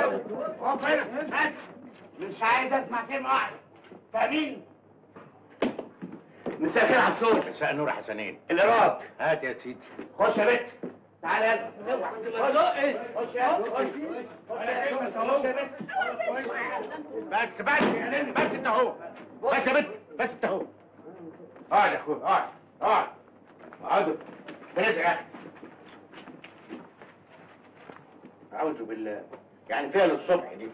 هنا مش عايز اسمع كلمه واحده. فاهمين؟ مساء الخير على الصوت. مساء النور يا حسنين. الاراد هات يا سيدي. خش يا بت. تعالى يلا. خش يا بت. بس بس يا نني بس انت اهو. بس يا بت بس انت اهو. اقعد يا اخويا اقعد اقعد. اقعدوا. برزق يا اخي. اعوذ بالله. يعني فيها للصبح دي.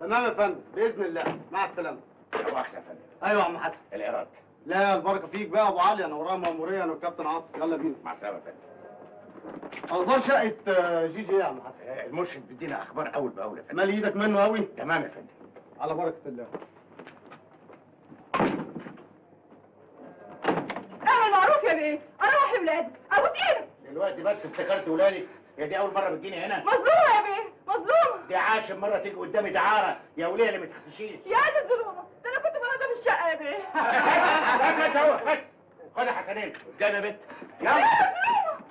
تمام يا فندم باذن الله. مع السلامه. لا مؤاخذه يا فندم. ايوه يا عم حسن. العراق. لا البركه فيك بقى يا ابو علي. انا ورايا مأموريه انا والكابتن عاطف. يلا بينا. مع السلامه يا فندم. اخبار شقه جي جي يا عم حسن؟ المرشد بيدينا اخبار اول باول يا فندم. مال ايدك منه قوي؟ تمام يا فندم. على بركه الله. اعمل معروف يا بيه. اروح لولادي ابوس ايدك. دلوقتي بس افتكرت ولادي. هي دي أول مرة بتجيني هنا؟ مظلومة يا بيه، مظلومة. دي عاشر مرة تيجي قدامي دعارة، يا وليه اللي ما تحسشيش. يا دي الظلومة، ده أنا كنت بنادى في الشقة يا بيه. بس أهو بس، خدها حسنين، جاية يا بنت. يلا. يا ظلومة،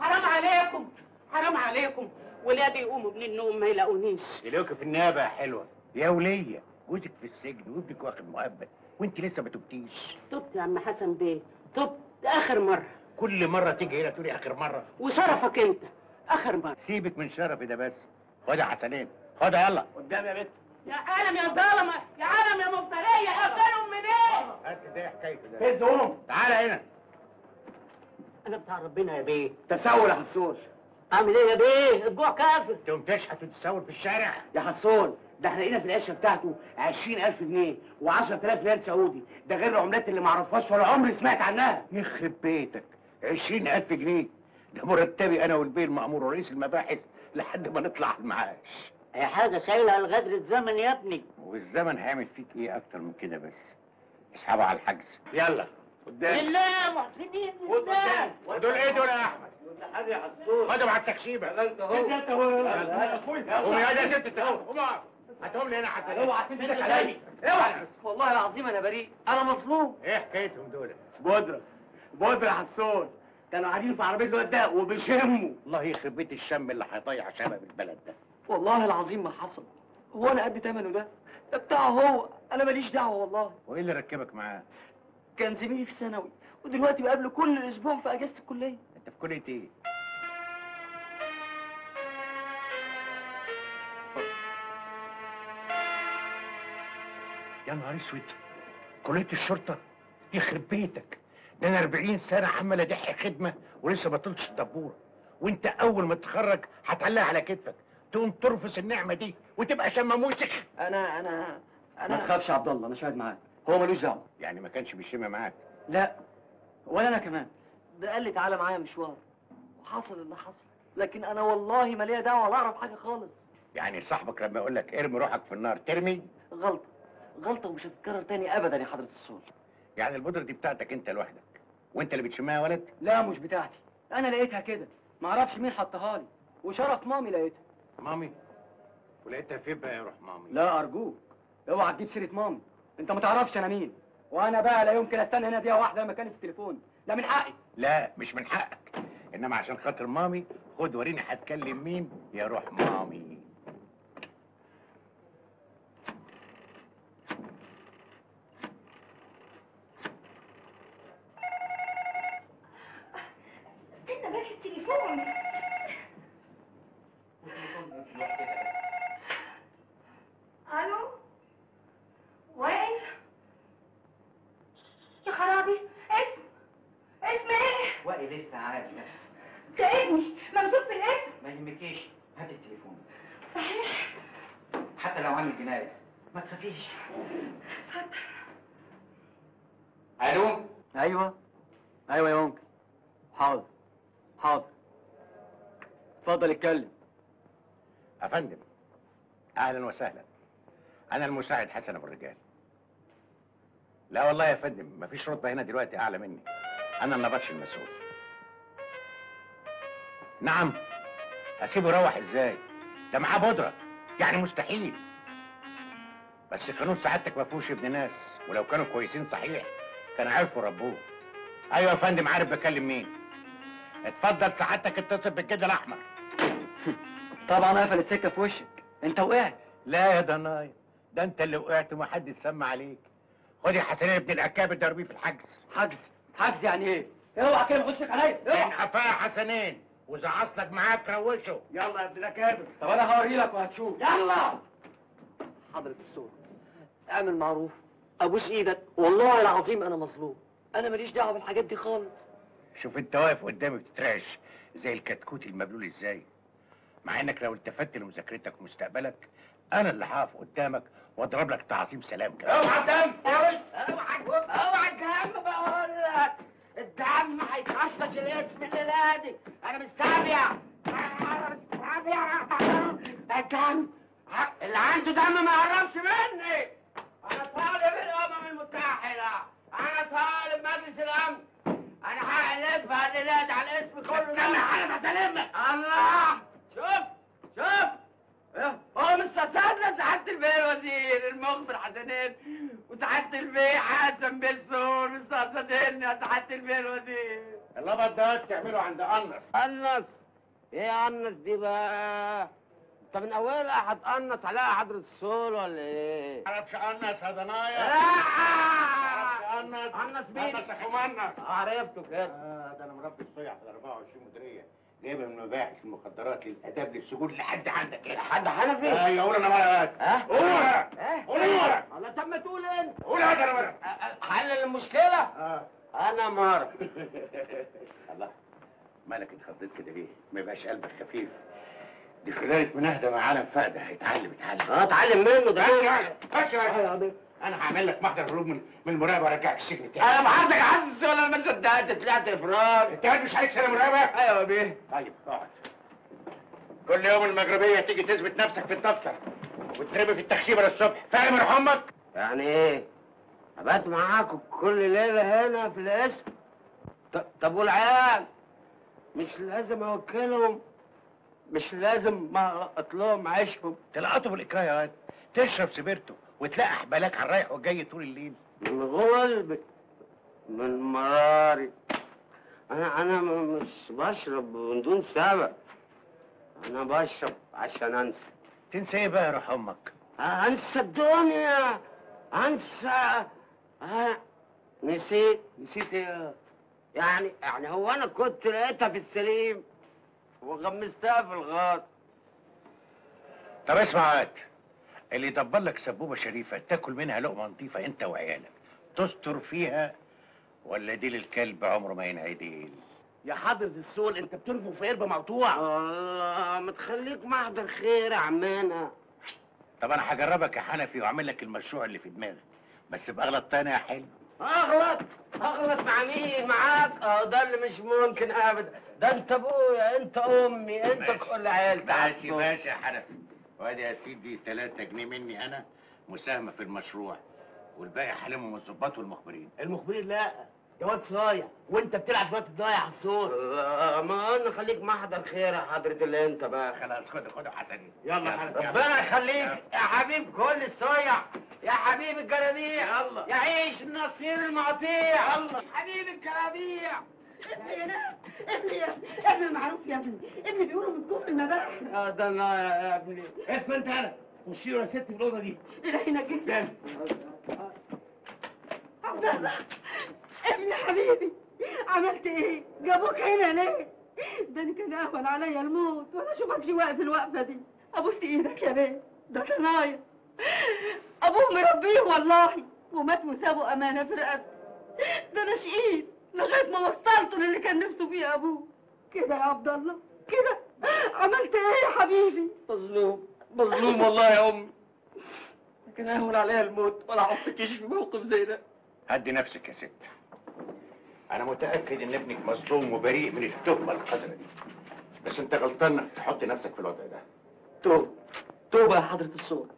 حرام عليكم، حرام عليكم، ولادي يقوموا من النوم ما يلاقونيش. يلاقوكي في النيابة يا حلوة، يا وليه، جوزك في السجن وابنك واخد مؤبد، وأنت لسه ما تبتيش. تبت يا عم حسن بيه، تبت آخر مرة. كل مرة تيجي هنا تقولي آخر مرة. وشرفك أنت آخر مرة. سيبك من شرفي ده بس. خدها يا حسنين، خدها يلا. قدام يا بنت. يا عالم يا ظالمة، يا عالم يا مفترية، أخدانهم منين؟ هات ده حكايته ده. هز قوم، تعالى هنا. أنا بتاع ربنا يا بيه. تسول يا حسون. أعمل إيه يا بيه؟ الجوع كافر. تقوم تشحت وتتسول في الشارع؟ يا حسون، ده احنا لقينا في القشه بتاعته 20,000 جنيه و10,000 ريال سعودي، ده غير العملات اللي ما اعرفهاش ولا عمري سمعت عنها. يخرب بيتك. 20,000 جنيه ده مرتبي انا والبيه المأمور ورئيس المباحث لحد ما نطلع المعاش. اي حاجه شايلها لغدر الزمن يا ابني. والزمن هيعمل فيك ايه اكتر من كده؟ بس اسحبها على الحجز. يلا قدام. لله يا محسنين قدام. دول ايه دول يا احمد؟ دول حاجه يا حسون. خدهم على التكشيبه. انت اهو انت اهو يا اخويا. قوم يا ست انت اهو. قوم اقعد. هاتهم لي هنا حسن. اوعى تمسك عليا. اوعى. والله العظيم انا بريء، انا مظلوم. ايه حكايتهم دول؟ بودره بودره يا حسون. كانوا قاعدين في عربيه الواد ده وبيشموا. الله يخرب بيت الشم اللي هيضيع شباب البلد ده. والله العظيم ما حصل. هو انا قد ثمنه ده؟ ده بتاعه هو، انا ماليش دعوه والله. وايه اللي ركبك معاه؟ كان زميلي في ثانوي ودلوقتي بقابله كل اسبوع في اجازه الكليه. انت في كليه ايه؟ يا نهار اسود، كليه الشرطه؟ يخرب بيتك، ده انا 40 سنه عمال ادح خدمه ولسه بطلتش الدبوره، وانت اول ما تتخرج هتعلقها على كتفك، تقوم ترفس النعمه دي وتبقى شماموسخ. انا ما تخافش يا عبد الله، انا شاهد معاك، هو ملوش دعوه. يعني ما كانش بيشم معاك؟ لا ولا انا كمان، ده قال لي تعالى معايا مشوار وحصل اللي حصل، لكن انا والله ما ليا دعوه ولا اعرف حاجه خالص. يعني صاحبك لما يقول لك ارمي روحك في النار ترمي؟ غلطه ومش هتتكرر تاني ابدا يا حضره الصول. يعني البودره دي بتاعتك انت لوحدك وانت اللي بتشمها يا ولد؟ لا مش بتاعتي، انا لقيتها كده، معرفش مين حطها لي، وشرف مامي لقيتها. مامي؟ ولقيتها فين بقى يا روح مامي؟ لا ارجوك اوعى تجيب سيره مامي، انت ما تعرفش انا مين، وانا بقى لا يمكن استنى هنا دقيقه واحده مكاني في التليفون، لا من حقي. لا مش من حقك، انما عشان خاطر مامي خد وريني هتكلم مين يا روح مامي. ايوه يا ممكن. حاضر حاضر، اتفضل اتكلم. يا فندم اهلا وسهلا، انا المساعد حسن ابو الرجال. لا والله يا فندم مفيش رتبه هنا دلوقتي اعلى مني، انا النبطش المسؤول. نعم هسيبه يروح ازاي؟ ده معاه بودره، يعني مستحيل. بس قانون سعادتك مفيهوش ابن ناس، ولو كانوا كويسين صحيح كان عرفوا ربوه. ايوه يا فندم عارف بكلم مين. اتفضل سعادتك اتصل بالجد الاحمر. طبعا قفل السكه في وشك، انت وقعت. لا يا ضنايا، ده انت اللي وقعت ومحدش سمع عليك. خد يا حسنيه ابن الاكابر ضربيه في الحجز. حجز يعني ايه؟ اوعى كده ما تخشش عليا. انقفاه يا حسنين، واذا عصلك معاك روشه. يلا يا ابن الاكابر. طب انا هوريلك وهتشوف. يلا حضرة الصوره، اعمل معروف، ابوس ايدك، والله العظيم انا مظلوم، انا ماليش دعوه بالحاجات دي خالص. شوف انت واقف قدامي بتترعش زي الكتكوت المبلول ازاي، مع انك لو التفت لمذاكرتك ومستقبلك انا اللي هقف قدامك واضرب لك تعظيم سلام كده. اوعى الدم، اوعى الدم، بقول لك الدم هيتحفش الاسم الليله دي، انا مستعبيع، الدم اللي عنده دم ما يقربش مني. انا طالب الامم المتحده، انا طالب مجلس الامن، انا هقلبها الليله دي على الاسم كله. استنى حالا بسلمك. الله، شوف هو مش صدقنا سعاده البيه الوزير المخبر حسنين وسعاده البيه حسن بالسور، مش صدقني يا سعاده البيه الوزير. اللبط ده بتعمله عند قنص. قنص ايه يا قنص دي بقى؟ طب من اولها هتقنص عليها حضره الصول ولا ايه؟ معرفش قنص يا ضنايا. معرفش قنص. قنص مين؟ قنص يا حمنص. عرفته كده. ده انا مربي الصيع في 24 مديريه، جايبها من مباحث المخدرات للاداب للسجود لحد عندك كده. لحد حنفي؟ ايوه. قول انا ورقك. ها؟ قولها. قولها. الله، طب ما تقول انت. قولها انا ورقك. حل المشكله؟ انا مارك. الله، مالك اتخضيت كده ليه؟ ما يبقاش قلبك خفيف. دي خلالة مناهده مع عالم فقده، هيتعلم. اتعلم منه ده. ماشي ماشي. انا هعمل لك محضر هروب من المراقبه وارجعك السجن تاني. انا محضرك عزز ولا ما صدقت طلعت افراد. انت مش عليك سنه مراقبه؟ ايوه يا بيه. طيب اقعد. كل يوم المغربيه تيجي تثبت نفسك في الدفتر وترمي في التخشيبه للصبح، فاهم يرحمك؟ يعني ايه؟ ابات معاكم كل ليله هنا في القسم. طب والعيال؟ مش لازم اوكلهم؟ مش لازم القط لهم عيشهم؟ تلقطوا بالاكراه يا واد، تشرب سبيرتو وتلاقي احبالك على الرايح والجاي طول الليل. من غلبي من مراري، انا مش بشرب من دون سبب، انا بشرب عشان انسى. تنسى ايه بقى يا روح امك؟ انسى الدنيا، انسى. نسيت ايه يعني هو انا كنت لقيتها في السليم وغمستها في الغار. طب اسمع يا واد، اللي يدبر لك سبوبه شريفه تاكل منها لقمه نظيفه انت وعيالك تستر فيها، ولا ديل الكلب عمره ما ينعديل. يا حضره السول، انت بتنفخ في قربه مقطوع. الله، ما تخليك محضر خير يا عمنا. طب انا هجربك يا حنفي واعمل لك المشروع اللي في دماغك، بس باغلط تاني يا حلو. اغلط مع مين؟ معاك. ده اللي مش ممكن ابدا، ده انت ابويا، انت امي، انت كل عيالك. ماشي يا حنفي. وادي يا سيدي 3 جنيه مني انا مساهمه في المشروع، والباقي هلمه من الظباط والمخبرين. المخبرين لا، يا واد صايع، وانت بتلعب شويه الضايع على الصور. ما انا خليك محضر خير يا حضره اللي انت بقى. خلاص خده حسنين. يلا ربنا يخليك يا حبيب كل الصايع، يا حبيب الجرابيع. يلا يعيش النصير المقطيع. يلا حبيب الجرابيع. ابني معروف يا ابني بيقولوا مسجون في المباحث. ده انا يا ابني. اسمع انت، انا خشي يا ستي في الاوضه دي. العينك جدا. عبد الله ابني حبيبي، عملت ايه؟ جابوك هنا ليه؟ ده انا كان اهون عليا الموت وانا اشوفكش واقف الوقفه دي. ابوس ايدك يا بيه، ده طنايا ابوه مربيه والله، ومات وسابوا امانه في رقبتي. ده انا شقيت لغايه ما وصلته للي كان نفسه فيه ابوه. كده يا عبد الله، كده عملت ايه يا حبيبي؟ مظلوم والله يا امي، لكن اهون عليها الموت ولا حطكيش في موقف زي ده. هدي نفسك يا ست، انا متاكد ان ابنك مظلوم وبريء من التهمه القذره دي، بس انت غلطان انك تحط نفسك في الوضع ده. توبه يا حضره الصوره.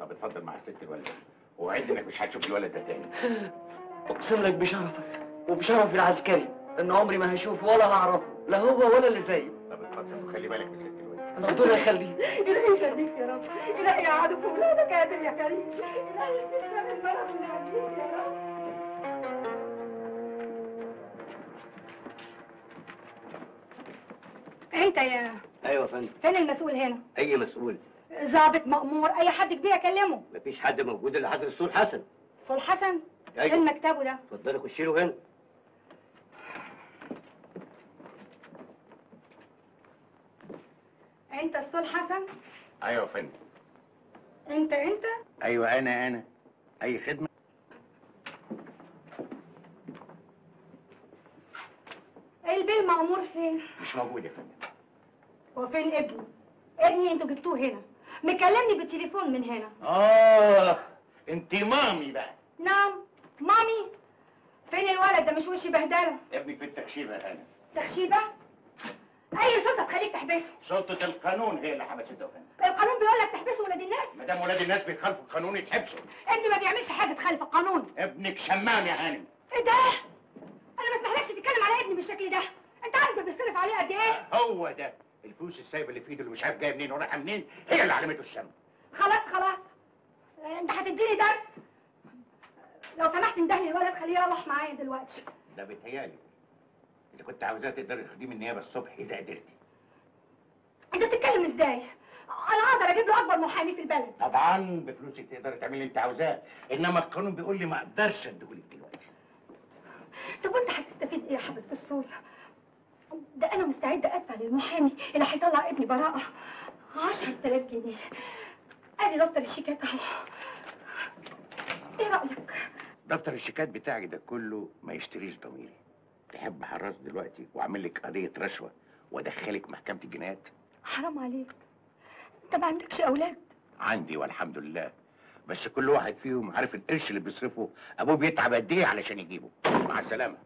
طب اتفضل مع الست الوالده، وعد انك مش هتشوف الولد ده تاني. اقسم لك بشرفك وبشرف العسكري ان عمري ما هشوف ولا هعرفه، لا هو ولا اللي زيه. طب اتفضل وخلي بالك من ست الواد. ربنا يخليه. الهي يخليك يا رب، الهي يقعدك وولادك يا قادر يا كريم، الهي يستشفى المرض من عندك يا رب. انت يا ايوه يا فندم. فين المسؤول هنا؟ اي مسؤول؟ ظابط، مأمور، اي حد كبير اكلمه. مفيش حد موجود الا حضرة السول حسن. السول حسن؟ ايوه. فين مكتبه ده؟ اتفضلي خشي له هنا. انت السول حسن؟ ايوه يا فندم. انت؟ ايوه انا. اي خدمه؟ البيه المأمور فين؟ مش موجود يا فندم. وفين ابني؟ ابني انتوا جبتوه هنا، مكلمني بالتليفون من هنا. انتي مامي بقى؟ نعم مامي. فين الولد ده؟ مش وشي بهدله؟ ابنك في التخشيبه يا هنا. تخشيبه؟ اي شرطه تخليك تحبسه؟ شرطه القانون هي اللي حبسته يا فندم. القانون بيقول لك تحبسوا ولاد الناس؟ ما دام ولاد الناس بيخالفوا القانون يتحبسوا. ابني ما بيعملش حاجه تخالف القانون. ابنك شمام يا هانم. ايه ده؟ انا ما اسمحلكش تتكلم على ابني بالشكل ده. انت عارف ده بيصرف عليه قد ايه؟ هو ده الفلوس السايبه اللي في ايده اللي مش عارف جايه منين ورايحه منين هي اللي علمته الشم. خلاص انت هتديني درس. لو سمحت اندهلي الولد خليه يروح معايا دلوقتي. ده بيتهيألي انت كنت عاوزاه تقدر تاخديه من النيابه الصبح اذا قدرتي. انت بتتكلم ازاي؟ انا اقدر اجيب له اكبر محامي في البلد. طبعا بفلوسك تقدر تعمل اللي انت عاوزاه، انما القانون بيقول لي ما اقدرش اديهولك دلوقتي. طب وانت هتستفيد ايه يا حضرة السول؟ ده انا مستعده ادفع للمحامي اللي هيطلع ابني براءه 10,000 جنيه. ادي دفتر الشيكات اهو. ايه رايك؟ دفتر الشيكات بتاعي ده كله ما يشتريش ضميري. تحب حراس دلوقتي واعمل لك قضيه رشوه وادخلك محكمه الجنايات؟ حرام عليك، انت ما عندكش اولاد؟ عندي والحمد لله، بس كل واحد فيهم عارف القرش اللي بيصرفه ابوه بيتعب قد ايه علشان يجيبه. مع السلامه.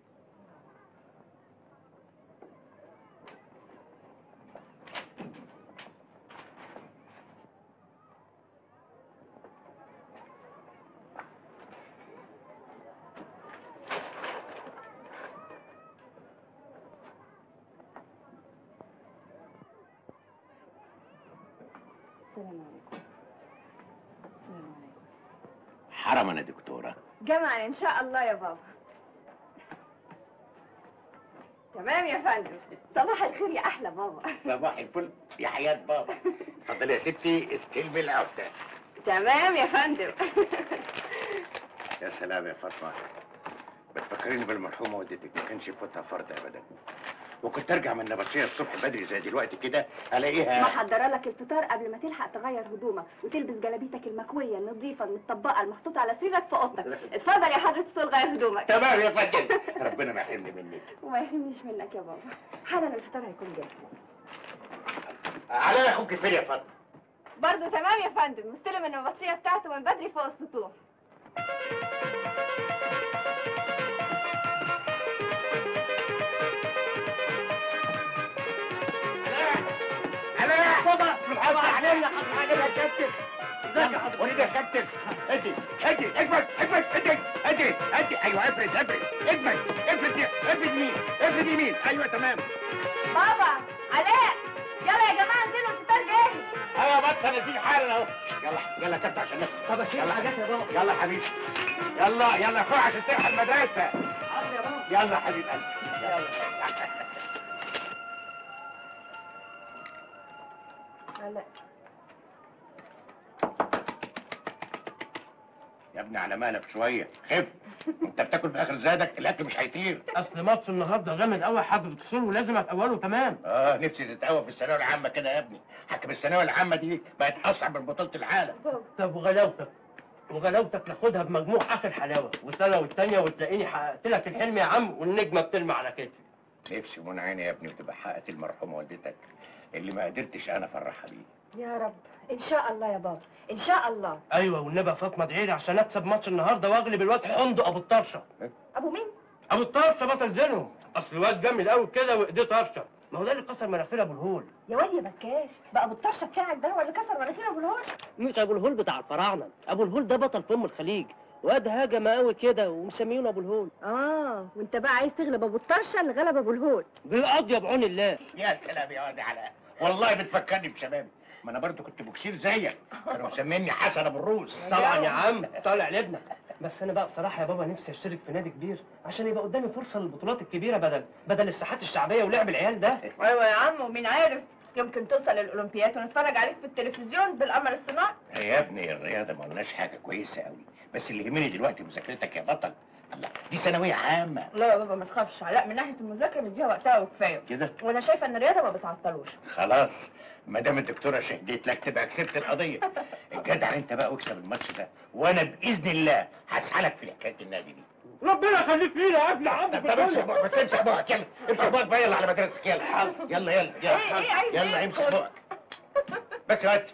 حرمنا دكتورة جمعا ان شاء الله يا بابا. تمام يا فندم. صباح الخير يا احلى بابا. صباح الفل يا حياة بابا. اتفضلي يا ستي استلمي العقدة. تمام يا فندم. يا سلام يا فاطمة، بتفكريني بالمرحومة والدتك، ما كانش يفوتها فرد ابدا. وكنت ارجع من نبطشيه الصبح بدري زي دلوقتي كده الاقيها محضره لك الفطار قبل ما تلحق تغير هدومك وتلبس جلابيتك المكويه النظيفه المطبقه المحطوطه على سريرك في اوضتك. اتفضل يا حضره السول غير هدومك. تمام يا فندم. ربنا ما يحرمني منك. وما يحرمنيش منك يا بابا. حالا الفطار هيكون جاهز. على اخوك فين يا فندم؟ برضه تمام يا فندم، مستلم النبطشيه بتاعته من بدري فوق السطوح. حاجه يا كابتن. ازيك يا حضرتك؟ قول لي يا كابتن. ادي اكبر ادي. ايوه افرد يمين. ايوه تمام. بابا علاء يلا يا جماعه انزلوا الفطار جاهز. ايوه بطل نزيل حالا اهو. يلا يا كابتن عشان ناكل. طب اشيل الحاجات يا بابا. يلا حبيبي يلا يا اخويا عشان تلحق المدرسه. حاضر يا بابا. يلا حبيب قلبي يلا. لا. يا ابني على مالك شويه، خف. انت بتاكل باخر زادك، الاكل مش هيطير. اصل ماتش النهارده جامد قوي يا حضره السول ولازم اتقوله. تمام. نفسي تتقوى في الثانويه العامه كده يا ابني. حكم الثانويه العامه دي بقت اصعب من بطوله العالم. طب وغلاوتك ناخدها بمجموع اخر حلاوه والسنه والثانيه وتلاقيني حققت لك الحلم يا عم والنجمه بتلمع على كتفي. نفسي من عيني يا ابني وتبقى حققت المرحومه والدتك اللي ما قدرتش انا افرحها بيه. يا رب ان شاء الله يا بابا ان شاء الله. ايوه والنبي يا فاطمه ادعي لي عشان اكسب ماتش النهارده واغلب الواد حمدو ابو الطرشه. ابو مين؟ ابو الطرشه بطل زينهم. اصل الواد جامد قوي كده وايديه طرشه. ما هو ده اللي كسر مناخير ابو الهول. يا واد يا بكاش، بقى ابو الطرشه بتاعك ده هو اللي كسر مناخير ابو الهول؟ مش ابو الهول بتاع الفراعنه، ابو الهول ده بطل في ام الخليج، واد هجم قوي كده ومسميونه ابو الهول. وانت بقى عايز تغلب ابو الطرشه اللي غلب ابو الهول. بالقضيه بعون الله. يا سلام يا واد علاء، والله بتفكرني بشبابي. ما انا برضه كنت بوكسير زيك، كانوا مسميني حسن ابو الروس. طبعا يا عم طالع لابنك. بس انا بقى بصراحه يا بابا نفسي اشترك في نادي كبير عشان يبقى قدامي فرصه للبطولات الكبيره بدل الساحات الشعبيه ولعب العيال ده. ايوه يا عم، ومين عارف يمكن توصل للاولمبياد ونتفرج عليك في التلفزيون بالقمر الصناعي. يا ابني الرياضه ما قلناش حاجه كويسه قوي، بس اللي يهمني دلوقتي مذاكرتك يا بطل. الله، دي ثانويه عامه. لا يا بابا ما تخافش، علاء من ناحيه المذاكره مديها وقتها وكفايه كده، وانا شايفه ان الرياضه ما بتعطلوش. خلاص ما دام الدكتوره شهدت لك تبقى كسبت القضيه. الجدع انت بقى واكسب الماتش ده، وانا باذن الله هسحلك في حكايه النادي دي. ربنا يخليك ليا يا ابني. طب امسك بقك، بس امسك بقك، يلا امسك بقك بقى، يلا على مدرستك، يلا يلا يلا يلا يلا امسك بقك بس يا واد.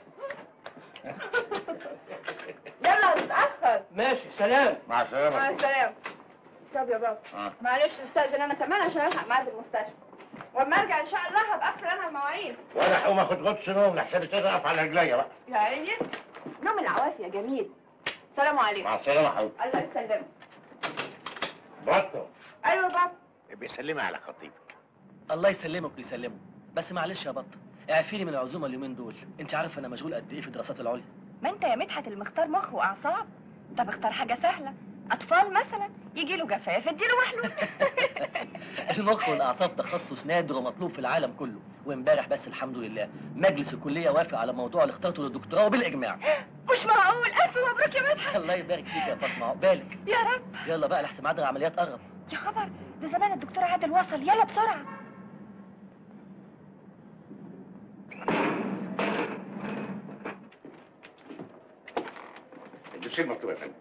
يلا هتتأخر. ماشي، سلام. مع السلامة. مع السلامة. طب يا بابا معلش استأذن انا كمان عشان الحق ميعاد المستشفى، واما ارجع ان شاء الله هبقى اغسل انا المواعين، وانا هقوم اخد غطس نوم لحسابي تقف على رجليا بقى. يا عيني نوم العوافي يا جميل. سلام عليكم. مع السلامة حبيبي. الله يسلمك. بطة. ايوه يا بطة. بيسلمي على خطيبك. الله يسلمك ويسلمه، بس معلش يا بطة اعفيني من العزومة اليومين دول، انت عارفة انا مشغول قد ايه في الدراسات العليا. ما انت يا مدحت اللي مختار مخ واعصاب. طب اختار حاجه سهله، اطفال مثلا يجي له جفاف اديله محلول. المخ والاعصاب تخصص نادر ومطلوب في العالم كله، وامبارح بس الحمد لله مجلس الكليه وافق على الموضوع اللي اخترته للدكتوراه بالاجماع. مش معقول، الف مبروك يا مدحت. الله يبارك فيك يا فاطمه، عقبالك يا رب. يلا بقى لحسن ميعاد العمليات قرب. يا خبر، ده زمان الدكتور عادل وصل. يلا بسرعه. الدوسير مكتوب يا فندم.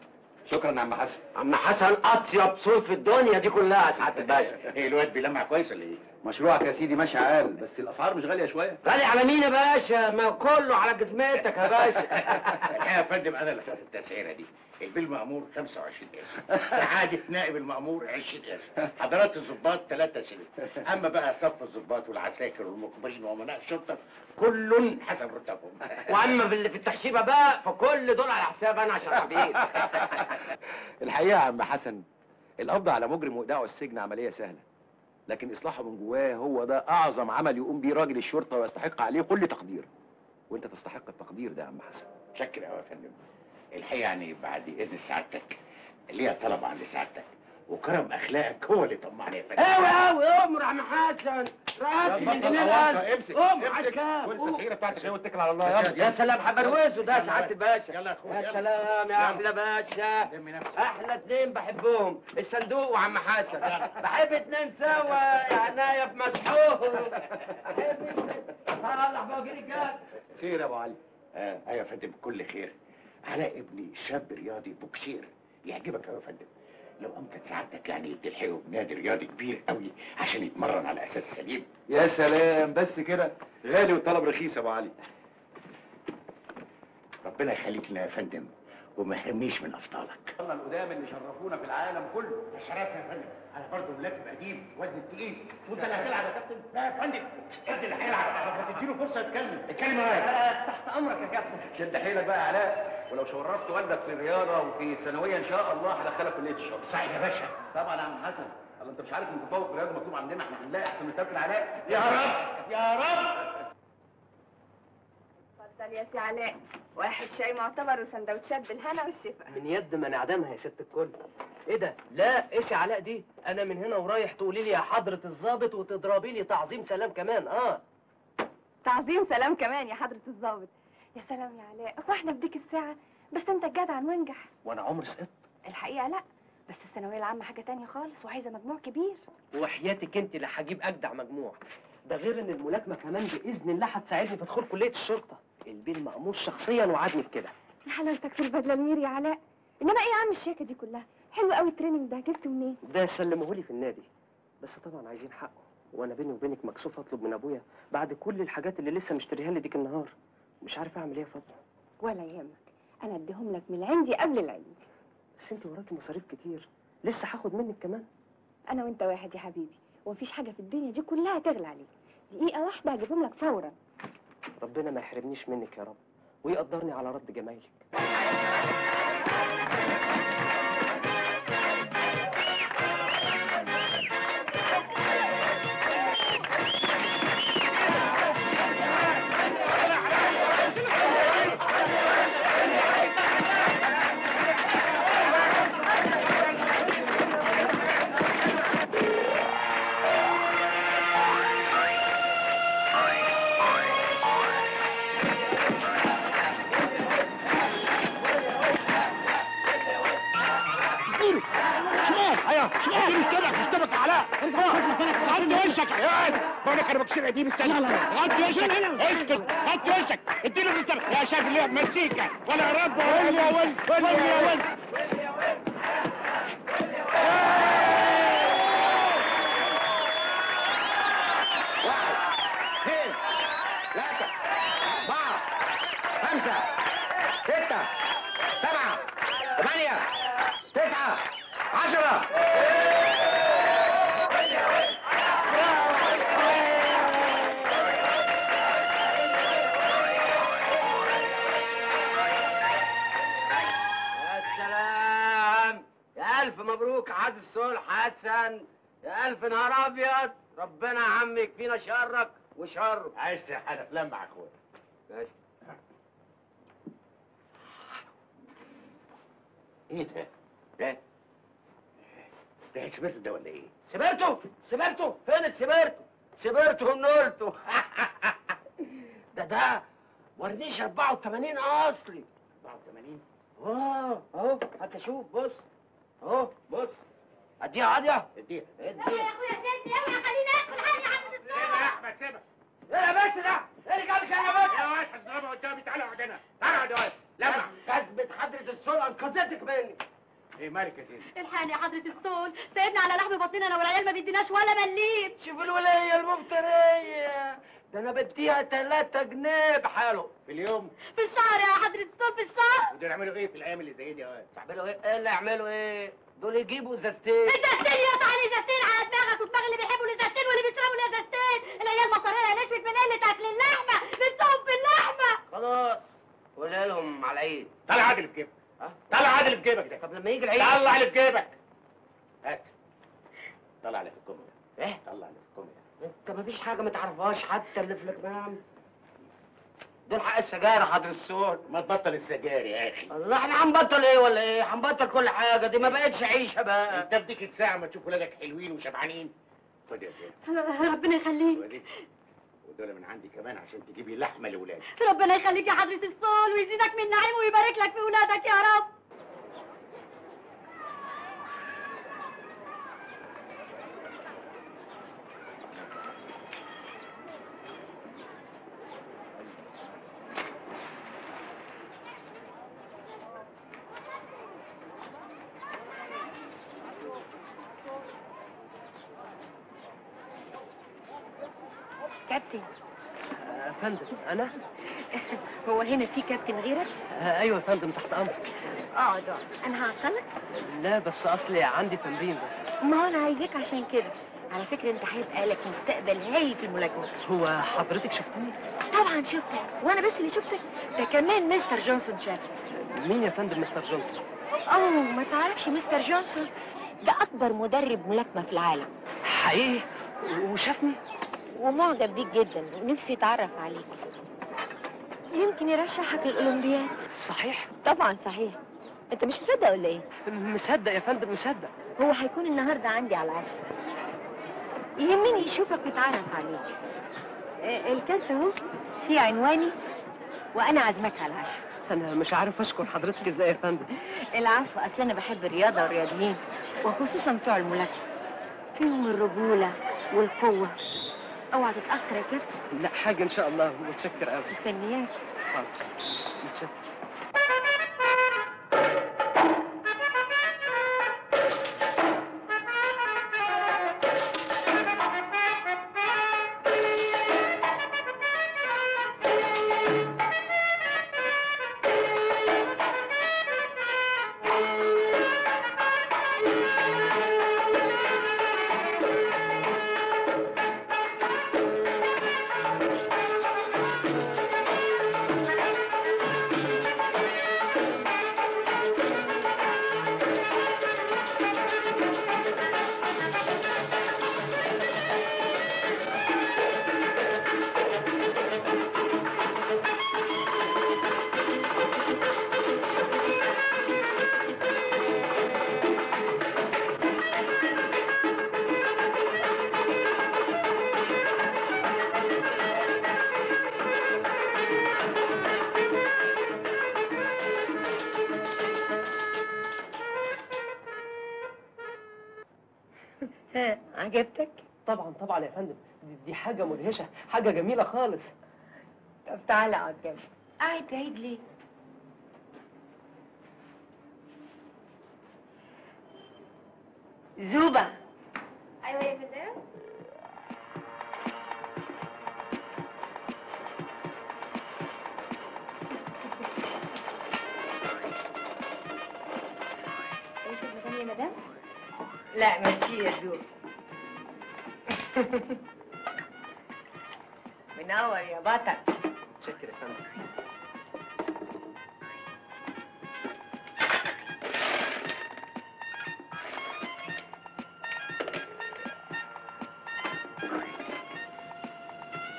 شكرا عم حسن. عم حسن اطيب صوت في الدنيا دي كلها. سعاده الباشا. ايه الواد بيلمع كويس ولا ايه؟ مشروعك يا سيدي ماشي عال، بس الاسعار مش غاليه شويه. غالي على مين يا باشا؟ ما كله على جزمتك يا باشا. يا فندم انا اللي حاطط التسعيره دي. البيل مأمور 25 قرش، سعاده نائب المأمور 20 قرش، حضرات الظباط 3 شيلين، اما بقى صف الظباط والعساكر والمقبرين وامناء الشرطه كل حسب رتبهم. واما اللي في التحشيبه بقى فكل دول على حساب انا عشان حبيب. الحقيقه يا عم حسن القبض على مجرم وايداعه السجن عمليه سهله، لكن اصلاحه من جواه هو ده اعظم عمل يقوم بيه راجل الشرطه ويستحق عليه كل تقدير، وانت تستحق التقدير ده يا عم حسن. شكرا يا فندم. الحقيقه يعني بعد اذن سعادتك ليا طلب عند سعادتك، وكرم اخلاقك هو اللي طمعني يا فندم. اوي اوي امر يا عم حسن، رقبتي من جنين قلبي. امسك امسك والتسعيره بتاعتك اهي واتكل على الله. يا سلام، هبروزه ده يا سعاده الباشا. يلا يا اخويا. يا سلام يا عبد الباشا، احلى اتنين بحبهم، الصندوق وعم حسن. بحب اتنين سوا يا عنايا بمسحوهم. الله بوجير الجد. خير يا ابو علي. ايوه يا فندم كل خير. علاء ابني شاب رياضي بوكسير، يعجبك قوي يا فندم. لو امكن سعادتك يعني تلحقه بنادي رياضي كبير قوي عشان يتمرن على اساس سليم. يا سلام، بس كده غالي والطلب رخيص يا ابو علي. ربنا يخليك لنا يا فندم وما يحرمنيش من افضالك. يلا القدام اللي شرفونا في العالم كله. يا شرف يا فندم، انا برضه ملاكم قديم وزن تقيل، وانت اللي هتلعب يا كابتن. لا يا فندم، الكابتن اللي هيلعب ما تديله فرصه يتكلم. اتكلم معايا. تحت امرك يا كابتن. شد حيلك بقى يا علاء، ولو شرفت والدك في الرياضه وفي ثانويه ان شاء الله هدخلك كليه الشرطه. صحيح يا باشا. طبعا يا عم حسن، الله انت مش عارف ان تفوق الرياضه مطلوب عندنا، احنا هنلاقي احسن من كابتن علاء. يا رب يا رب. اتفضل يا سي علاء، واحد شاي معتبر وسندوتشات بالهنا والشفا. من يد ما نعدمها يا ست الكل. ايه ده؟ لا ايه علاء دي؟ انا من هنا ورايح تقولي لي يا حضرة الظابط وتضربي لي تعظيم سلام كمان. تعظيم سلام كمان يا حضرة الظابط. يا سلام يا علاء، واحنا بديك الساعة. بس انت الجدع وانجح. وانا عمري سقطت؟ الحقيقة لا، بس الثانوية العامة حاجة تانية خالص وعايزة مجموع كبير. وحياتك انت اللي هجيب اجدع مجموع، ده غير ان الملاكمة كمان بإذن الله هتساعدني في دخول كلية الشرطة. البيل مأمور شخصيا وعدني بكده. يا حلالتك في البدله الميري يا علاء. انما ايه يا عم الشياكه دي كلها؟ حلو قوي التريننج ده، جبته منين؟ ده سلمهولي في النادي، بس طبعا عايزين حقه، وانا بيني وبينك مكسوف اطلب من ابويا بعد كل الحاجات اللي لسه مشتريها لي ديك النهار. مش عارف اعمل ايه يا فاطمه. ولا يهمك، انا اديهم لك من عندي قبل العيد. بس انت وراكي مصاريف كتير، لسه هاخد منك كمان. انا وانت واحد يا حبيبي، ومفيش حاجه في الدنيا دي كلها تغلى عليك. دقيقه واحده هجيبهم لك فورا. ربنا ما يحرمنيش منك يا رب، ويقدرني على رد جمايلك. استنك علاء، انت غطي وشك، اقعد بقول لك انا بكسر ايدي بالسلك، غطي وشك، اسكت، غطي وشك، اديله بالسلك، يا شايف اللي مسيكه ولا رب ولا ولد، ولا ولد واحد، اثنين، ثلاثة، أربعة، خمسة، ستة، سبعة، ثمانية، تسعة، عشرة. مبروك عاد الصول حسن، يا الف نهار ابيض، ربنا عمك فينا شرك وشره. عشت يا حاج افلام مع اخويا. ماشي. ايه ده؟ ده؟ ده سبرته ده ولا ايه؟ سبرته؟ سبرته؟ فين سبرته؟ سبرته ونولته. ده ورنيش 84 اصلي. 84؟ اه اهو حتى شوف بص. اهو بص اديها عاديه اديها اديها لا يا اخويا سيدي اوعى خليني ادخل عادي عند الصناعه. سيبها يا احمد سيبها. ايه يا باشا ده؟ ايه اللي جابك هنا يا باشا؟ يا واحد ضربه قدامي تعالى اقعد هنا، تعالى اقعد يا واحد. لمع كذبة حضرة الصول انقذتك مني. ايه مالك يا سيدي؟ الحقني يا حضرة الصول، سايبنا على لحم بطننا انا والعيال ما بيديناش ولا مليم. شوف الولية المفترية، ده انا بديها 3 جنيه بحاله في اليوم في الشهر يا حضرة الصول في الشهر. ودول يعملوا ايه في الايام اللي زي دي يا واد؟ يعملوا ايه؟ ايه اللي يعملوا ايه؟ دول يجيبوا زازتين. الزازتين يا طعن زازتين على دماغك ودماغ اللي بيحبوا الزازتين واللي بيشربوا الزازتين. العيال مصريه نشفت من قله اكل اللحمه، بتسوق في اللحمه. خلاص قولها لهم على العيد. طلع عادل في جيبك. ها؟ طلع عادل في جيبك ده. طب لما يجي العيد طلع اللي في جيبك. هات. طلع اللي في الكوميدي. ايه؟ طلع اللي في الكوميدي. انت مفيش حاجه ما تعرفهاش حتى اللي في الكمام. دول حق السجاير يا حضر السول. ما تبطل السجاير يا اخي. الله احنا هنبطل ايه ولا ايه؟ هنبطل كل حاجه، دي ما بقتش عيشه بقى. انت بديك الساعه ما تشوف ولادك حلوين وشبعانين. خد يا زينب ربنا يخليك. ودي ودول من عندي كمان عشان تجيبي لحمه لاولادك. ربنا يخليك يا حضره السول ويزيدك من نعيم ويبارك لك في ولادك يا رب. كابتن يا فندم انا هو هنا في كابتن غيرك؟ ايوه يا فندم تحت امرك. اقعد اقعد انا هعطلك. لا بس اصلي عندي تمرين بس. ما هو انا عايزاك عشان كده. على فكره انت هيبقى لك مستقبل هايل في الملاكمه. هو حضرتك شفتني؟ طبعا شفتك، وانا بس اللي شفتك؟ ده كمان مستر جونسون شافك. مين يا فندم مستر جونسون؟ اوه ما تعرفش مستر جونسون؟ ده اكبر مدرب ملاكمه في العالم. حقيقي؟ وشافني؟ ومعجب بيك جدا ونفسي يتعرف عليك. يمكن يرشحك للاولمبياد. صحيح؟ طبعا صحيح. انت مش مصدق ولا ايه؟ مصدق يا فندم مصدق. هو هيكون النهارده عندي على العشاء. يهمني يشوفك ويتعرف عليك. الكارت اهو فيه عنواني وانا عازمك على العشاء. انا مش عارف اشكر حضرتك ازاي يا فندم. العفو اصل انا بحب الرياضه والرياضيين وخصوصا بتوع الملاكمه. فيهم الرجوله والقوه. اوعى تتاخر يا كابتن. لا حاجه ان شاء الله متشكر قوي. مستنياك. حاضر متشكر. ها عجبتك؟ طبعا طبعا يا فندم، دي حاجة مدهشة، حاجة جميلة خالص. طب تعالى اقعد جنبي. قاعد بعيد ليه؟ زوبة. أيوة يا فندم. يا مدام؟ لا ماشي يا زوبة. منور يا بطل. شكرا يا فندم.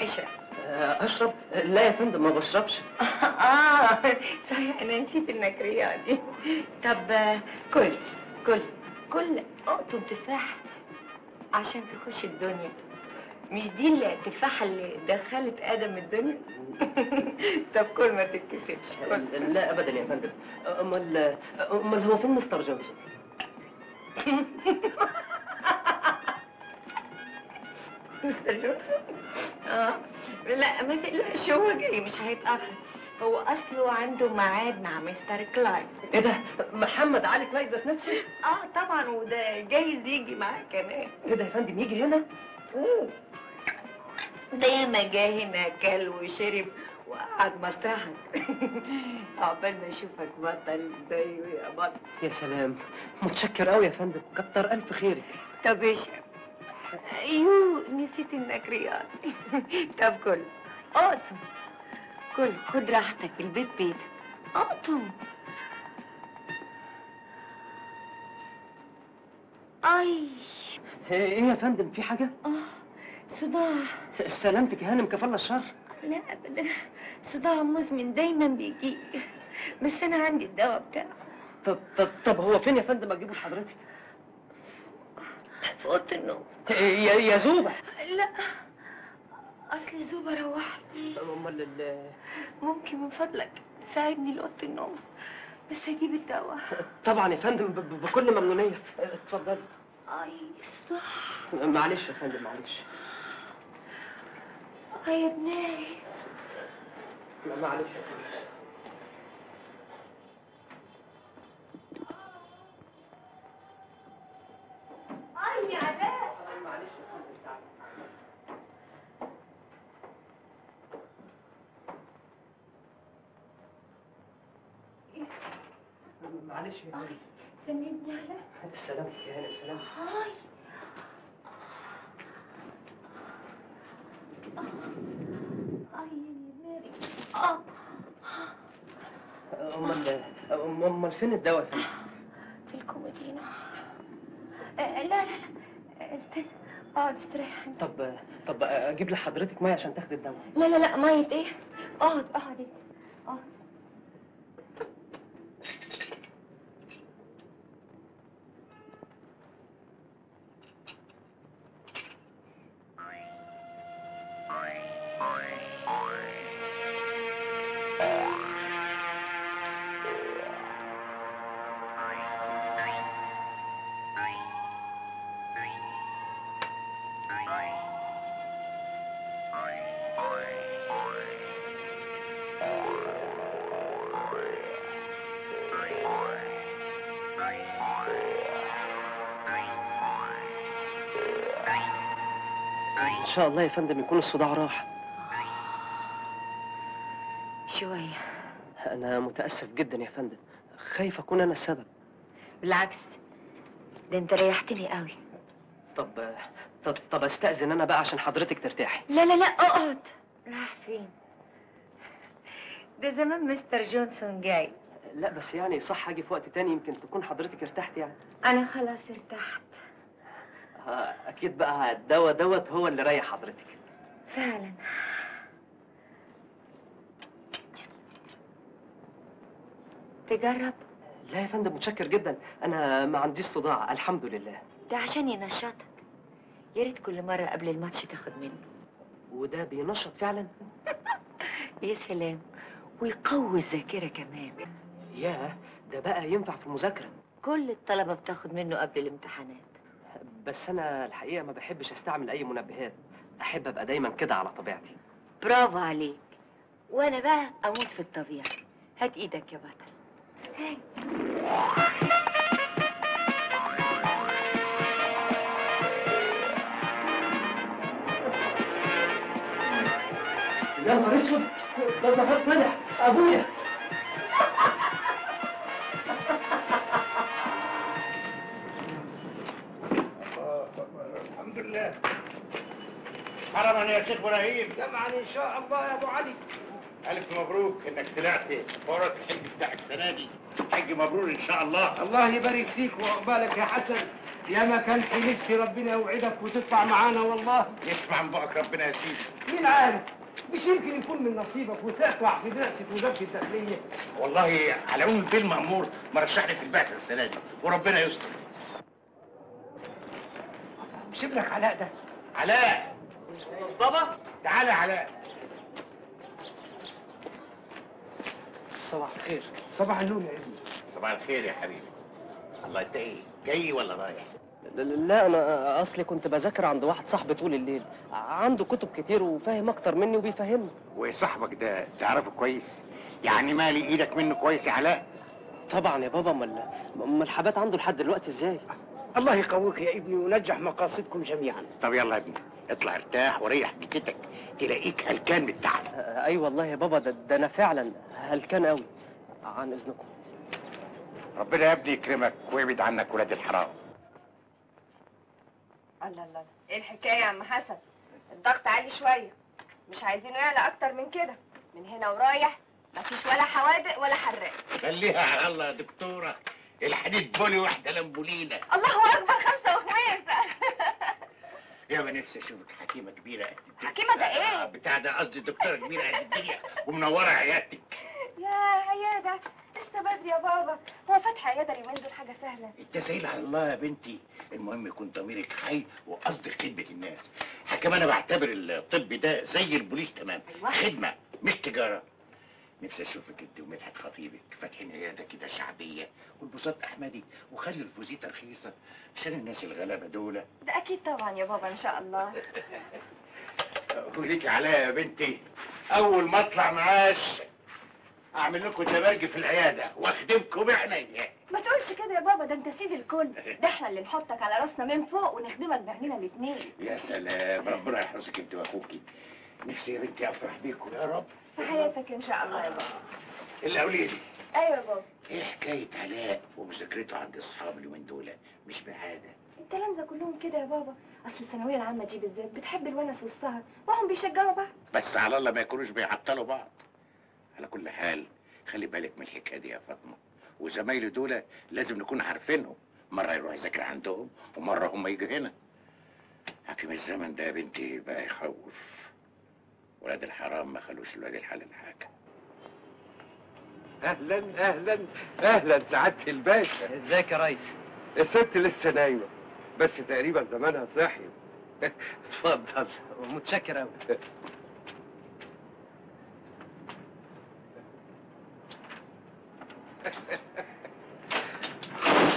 اشرب. اشرب؟ لا يا فندم ما بشربش. صحيح انا نسيت النكريه دي. طب كل اقطم تفاح عشان تخش الدنيا. مش دي التفاحه اللي دخلت ادم الدنيا؟ طب كل ما تتكسبش. لا ابدا يا فندم. امال هو فين مستر جونسون؟ مستر جونسون؟ لا ما تقلقش، هو جاي مش هيتأخر، هو اصله عنده ميعاد مع مستر كلايف. ايه ده؟ محمد علي كلايف ذات نفسه؟ طبعا، وده جايز يجي معاه كمان. ايه ده يا فندم يجي هنا؟ ده ما جه هنا اكل وشرب وقعد مطرحك. عقبال ما اشوفك بطل زيه يا بطل. يا سلام، متشكر قوي يا فندم، كتر الف خيرك. طب اشرب. ايوه نسيت النكريات. طب كل اقطم، كل خد راحتك، البيت بيتك. اقطم. اي ايه يا فندم، في حاجه؟ صداع. سلامتك يا هانم، كفالة الشر. لا ابدا، صداع مزمن دايما بيجي، بس انا عندي الدواء بتاعه. طب هو فين يا فندم اجيبه لحضرتك؟ في اوضه النوم. يا زوبه. لا اصل زوبه روحت. امال ممكن من فضلك تساعدني لاوضه النوم بس هجيب الدواء؟ طبعا يا فندم، بكل ممنونيه. اتفضلي. اي صح. معلش يا فندم معلش. اي يا ابني معلش يا فندم. يا عباد معلش يا فندم. معلش يا فندم. سلمني على سلامتك يا هلا. سلام. هاي يا مالك. امال فين الدواء فين؟ في الكومودينو. لا لا لا استنى، اقعد استريح. طب اجيب لحضرتك ميه عشان تاخدي الدواء؟ لا لا لا، ميه ايه؟ اقعد انت. ان شاء الله يا فندم يكون الصداع راح شويه. انا متاسف جدا يا فندم، خايف اكون انا السبب. بالعكس، ده انت ريحتني قوي. طب استأذن انا بقى عشان حضرتك ترتاحي. لا لا لا اقعد. راح فين؟ ده زمان مستر جونسون جاي. لا بس يعني صح اجي في وقت تاني، يمكن تكون حضرتك ارتحت يعني. انا خلاص ارتحت. اكيد بقى الدواء دوت هو اللي ريح حضرتك فعلا. تجرب؟ لا يا فندم متشكر جدا، انا ما عنديش صداع الحمد لله. ده عشان ينشطك، يا ريت كل مره قبل الماتش تاخد منه. وده بينشط فعلا؟ يا سلام، ويقوي الذاكره كمان. ياه، ده بقى ينفع في المذاكره. كل الطلبه بتاخد منه قبل الامتحانات. بس أنا الحقيقة ما بحبش أستعمل أي منبهات، أحب أبقى دايما كده على طبيعتي. برافو عليك، وأنا بقى أموت في الطبيعة. هات إيدك يا بطل. هاي. يا نهار أسود، ده النهار طلع أبويا. الحمد لله. حرماً يا شيخ إبراهيم. طبعاً إن شاء الله يا أبو علي. ألف مبروك إنك طلعت وراك الحج بتاع السنة دي، حج مبرور إن شاء الله. الله يبارك فيك وعقبالك يا حسن، يا ما كان في نفسي ربنا يوعدك وتطلع معانا والله. يسمع من بقك ربنا يا سيدي. مين عارف؟ مش يمكن يكون من نصيبك وتقطع في بعثة وزارة الداخلية. والله على عون البيه المأمور مرشحني في البعثة السنة دي وربنا يستر. مش ابنك علاء ده؟ علاء بابا؟ تعالى يا علاء. صباح الخير. صباح النور يا ابني. صباح الخير يا حبيبي. الله، انت ايه؟ جاي ولا رايح؟ لا انا اصلي كنت بذاكر عند واحد صاحبي طول الليل، عنده كتب كتير وفاهم اكتر مني وبيفهمني. وصاحبك ده تعرفه كويس؟ يعني مالي ايدك منه كويس يا علاء؟ طبعا يا بابا، امال الحبات عنده لحد دلوقتي ازاي؟ الله يقويك يا ابني وينجح مقاصدكم جميعا. طب يلا يا ابني اطلع ارتاح وريح جيتك، تلاقيك هلكان من التعب. اي والله يا بابا، ده انا فعلا هلكان قوي. عن اذنكم. ربنا يا ابني يكرمك ويبعد عنك ولاد الحرام. الله الله، ايه الحكايه يا عم حسن؟ الضغط عالي شويه، مش عايزينه يعلى اكتر من كده. من هنا ورايح مفيش ولا حوادق ولا حراق. خليها على الله يا دكتوره، الحديد بولي واحده لمبولينا. الله اكبر، خمسه وخميسه. يا ما نفسي اشوفك حكيمه كبيره قد الدنيا. حكيمه ده ايه؟ بتاع ده، قصدي دكتوره كبيره قد الدنيا ومنوره عيادتك. يا عياده لسه بدري يا بابا، هو فتح عياده اليومين دول حاجه سهله؟ التسهيل على الله يا بنتي، المهم يكون ضميرك حي وقصدك خدمه الناس. حكم انا بعتبر الطب ده زي البوليس تمام. أيوة. خدمه مش تجاره. نفسي اشوفك انت ومدحت خطيبك فاتحين عياده كده شعبيه والبساط احمدي، وخلي الفوزيته رخيصه عشان الناس الغلابه دول. ده اكيد طبعا يا بابا ان شاء الله. وليكي عليا يا بنتي، اول ما اطلع معاش اعمل لكم تبرج في العياده واخدمكم بعينيا. ما تقولش كده يا بابا، ده انت سيد الكل، ده احنا اللي نحطك على راسنا من فوق ونخدمك بعينينا الاثنين. يا سلام، ربنا يحرسك انت واخوكي. نفسي يا بنتي افرح بيكم يا رب. في حياتك ان شاء الله يا بابا. الأولية دي. ايوه يا بابا. ايه حكاية علاء ومذاكرته عند اصحاب اليومين دول؟ مش بعادة. التلامذة كلهم كده يا بابا، اصل الثانوية العامة دي بالذات بتحب الونس والسهر وهم بيشجعوا بعض. بس على الله ما يكونوش بيعطلوا بعض. على كل حال خلي بالك من الحكاية دي يا فاطمة، وزمايله دول لازم نكون عارفينهم، مرة يروح يذاكر عندهم ومرة هم يجوا هنا. حكيم الزمن ده يا بنتي بقى يخوف. ولاد الحرام ما خلوش الواد الحلال حاجه. اهلا اهلا اهلا سعاده الباشا. ازيك يا ريس؟ الست لسه نايمه بس تقريبا زمانها صاحي. اتفضل. ومتشكر قوي.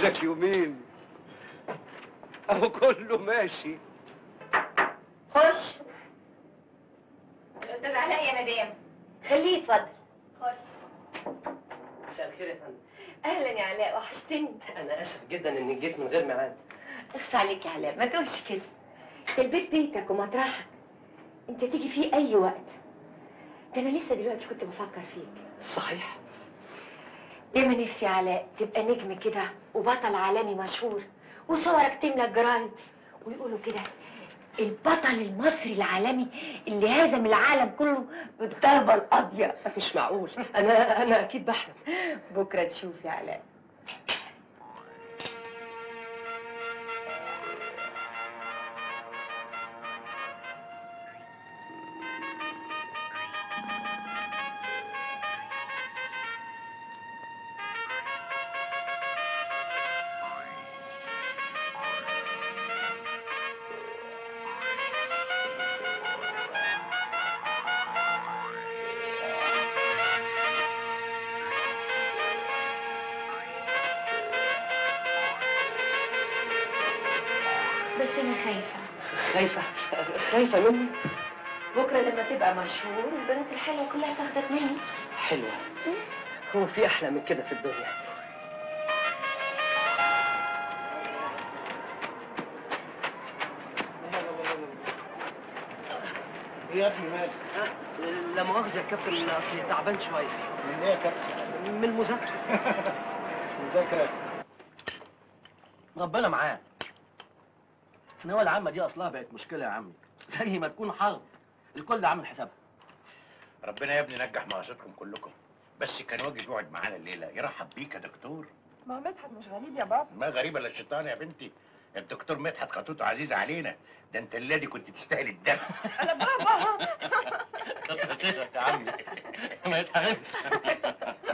لك يومين اهو كله ماشي. خش. الأستاذ علاء يا مدام. خليه يتفضل. خش. مساء الخير يا فندم. أهلا يا علاء، وحشتني. أنا آسف جدا إني جيت من غير ميعاد. اخص عليك يا علاء، ما تقولش كده. ده البيت بيتك ومطرحك، أنت تيجي فيه أي وقت. ده أنا لسه دلوقتي كنت بفكر فيك. صحيح. دايما نفسي يا علاء تبقى نجم كده وبطل عالمي مشهور، وصورك تملى الجرايد ويقولوا كده البطل المصري العالمي اللي هزم العالم كله بالضربه القاضيه. مش معقول. انا اكيد بحلم. بكره تشوف يا علاء. بس أنا خايفة. خايفة؟ خايفة مني؟ بكرة لما تبقى مشهور البنات الحلوة كلها تاخدك مني. حلوة؟ هو في أحلى من كده في الدنيا؟ إيه يا ابني مالك؟ لا مؤاخذة يا كابتن، أصلي تعبان شوية. من إيه يا كابتن؟ من المذاكرة. مذاكرة؟ ربنا معاك. الثانوية العامة دي أصلها بقت مشكلة يا عمي، زي ما تكون حرب، الكل عامل حسابها. ربنا يا ابني نجح مقاصدكم كلكم، بس كان واجب يقعد معانا الليلة، يرحب بيك يا دكتور. ما هو مدحت مش غريب يا بابا. ما غريب إلا الشيطان يا بنتي، الدكتور مدحت خطوته عزيزة علينا، ده أنت الليلة دي كنت تستاهل الدم. أنا بابا. كتر خيرك يا عمي، ما يتحرمش.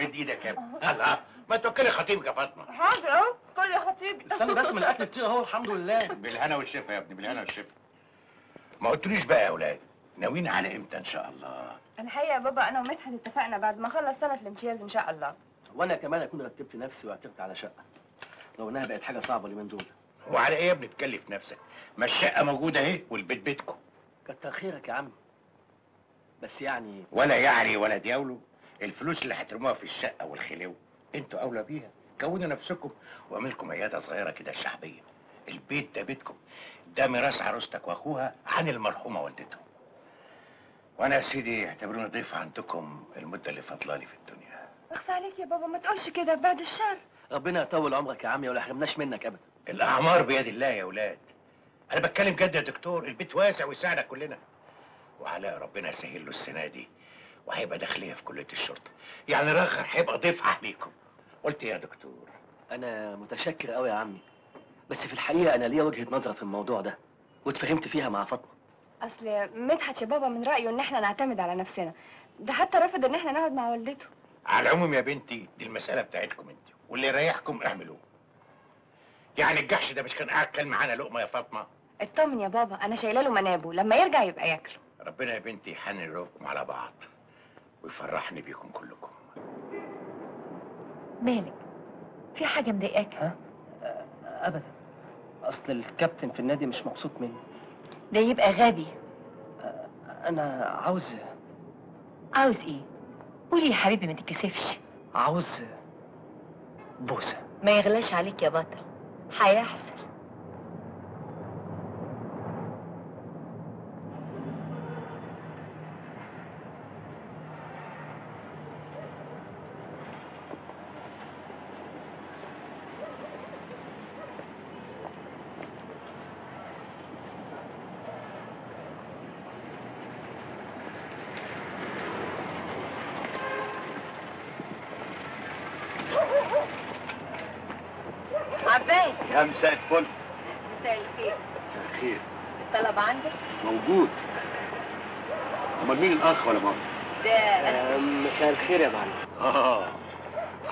مد إيدك يا ابني. الله، ما توكلي خطيبك يا فاطمة. حاضر أهو، كل يا خطيبي. استنى بس من القتل كتير أهو، الحمد لله. بالهنا والشفا يا ابني، بالهنا والشفا. ما قلتوليش بقى يا أولاد، ناويين على إمتى إن شاء الله؟ الحقيقة يا بابا أنا ومدحت اتفقنا بعد ما أخلص سنة الامتياز إن شاء الله. وأنا كمان أكون رتبت نفسي واعتمدت على شقة، لو إنها بقت حاجة صعبة اليومين دول. وعلى إيه يا ابني تكلف نفسك؟ ما الشقة موجودة أهي والبيت بيتكم. كتر خيرك يا عم. بس يعني ولا يعني ولا دياولو، الفلوس اللي هترموها في الشقة والخلو انتوا اولى بيها، كونوا نفسكم واعملكم عياده صغيره كده شعبيه. البيت ده بيتكم، ده ميراث عروستك واخوها عن المرحومه والدته. وانا يا سيدي اعتبروني ضيف عندكم المده اللي فاضلالي في الدنيا. اخس عليك يا بابا، ما تقولش كده بعد الشر. ربنا يطول عمرك يا عمي، ولا حرمناش منك ابدا. الاعمار بيد الله يا اولاد. انا بتكلم جد يا دكتور، البيت واسع ويساعدك كلنا. وعلاء ربنا يسهل له السنه دي، وهيبقى داخليه في كليه الشرطه، يعني راخر هيبقى ضيف عليكم. قلت يا دكتور؟ انا متشكر قوي يا عمي، بس في الحقيقه انا ليا وجهه نظر في الموضوع ده واتفهمت فيها مع فاطمه. اصل مدحت يا بابا من رايه ان احنا نعتمد على نفسنا، ده حتى رفض ان احنا نقعد مع والدته. على العموم يا بنتي دي المساله بتاعتكم انتوا، واللي يريحكم اعملوه. يعني الجحش ده مش كان قاعد كل معانا لقمه يا فاطمه؟ اطمن يا بابا، انا شايله له منابه، لما يرجع يبقى ياكله. ربنا يا بنتي يحنن قلوبكم على بعض ويفرحني بيكم كلكم. مالك؟ في حاجة مضايقاك؟ ها؟ أبدا، أصل الكابتن في النادي مش مبسوط مني. ده يبقى غبي. أنا عاوز. عاوز إيه؟ قولي يا حبيبي ما تتكسفش. عاوز بوسة. ما يغلاش عليك يا بطل، هيحصل. مساء الفل. مساء الخير. مساء الخير. الطلب عندك؟ موجود. امال مين الاخ ولا مؤاخذة؟ ده مساء الخير يا معلم.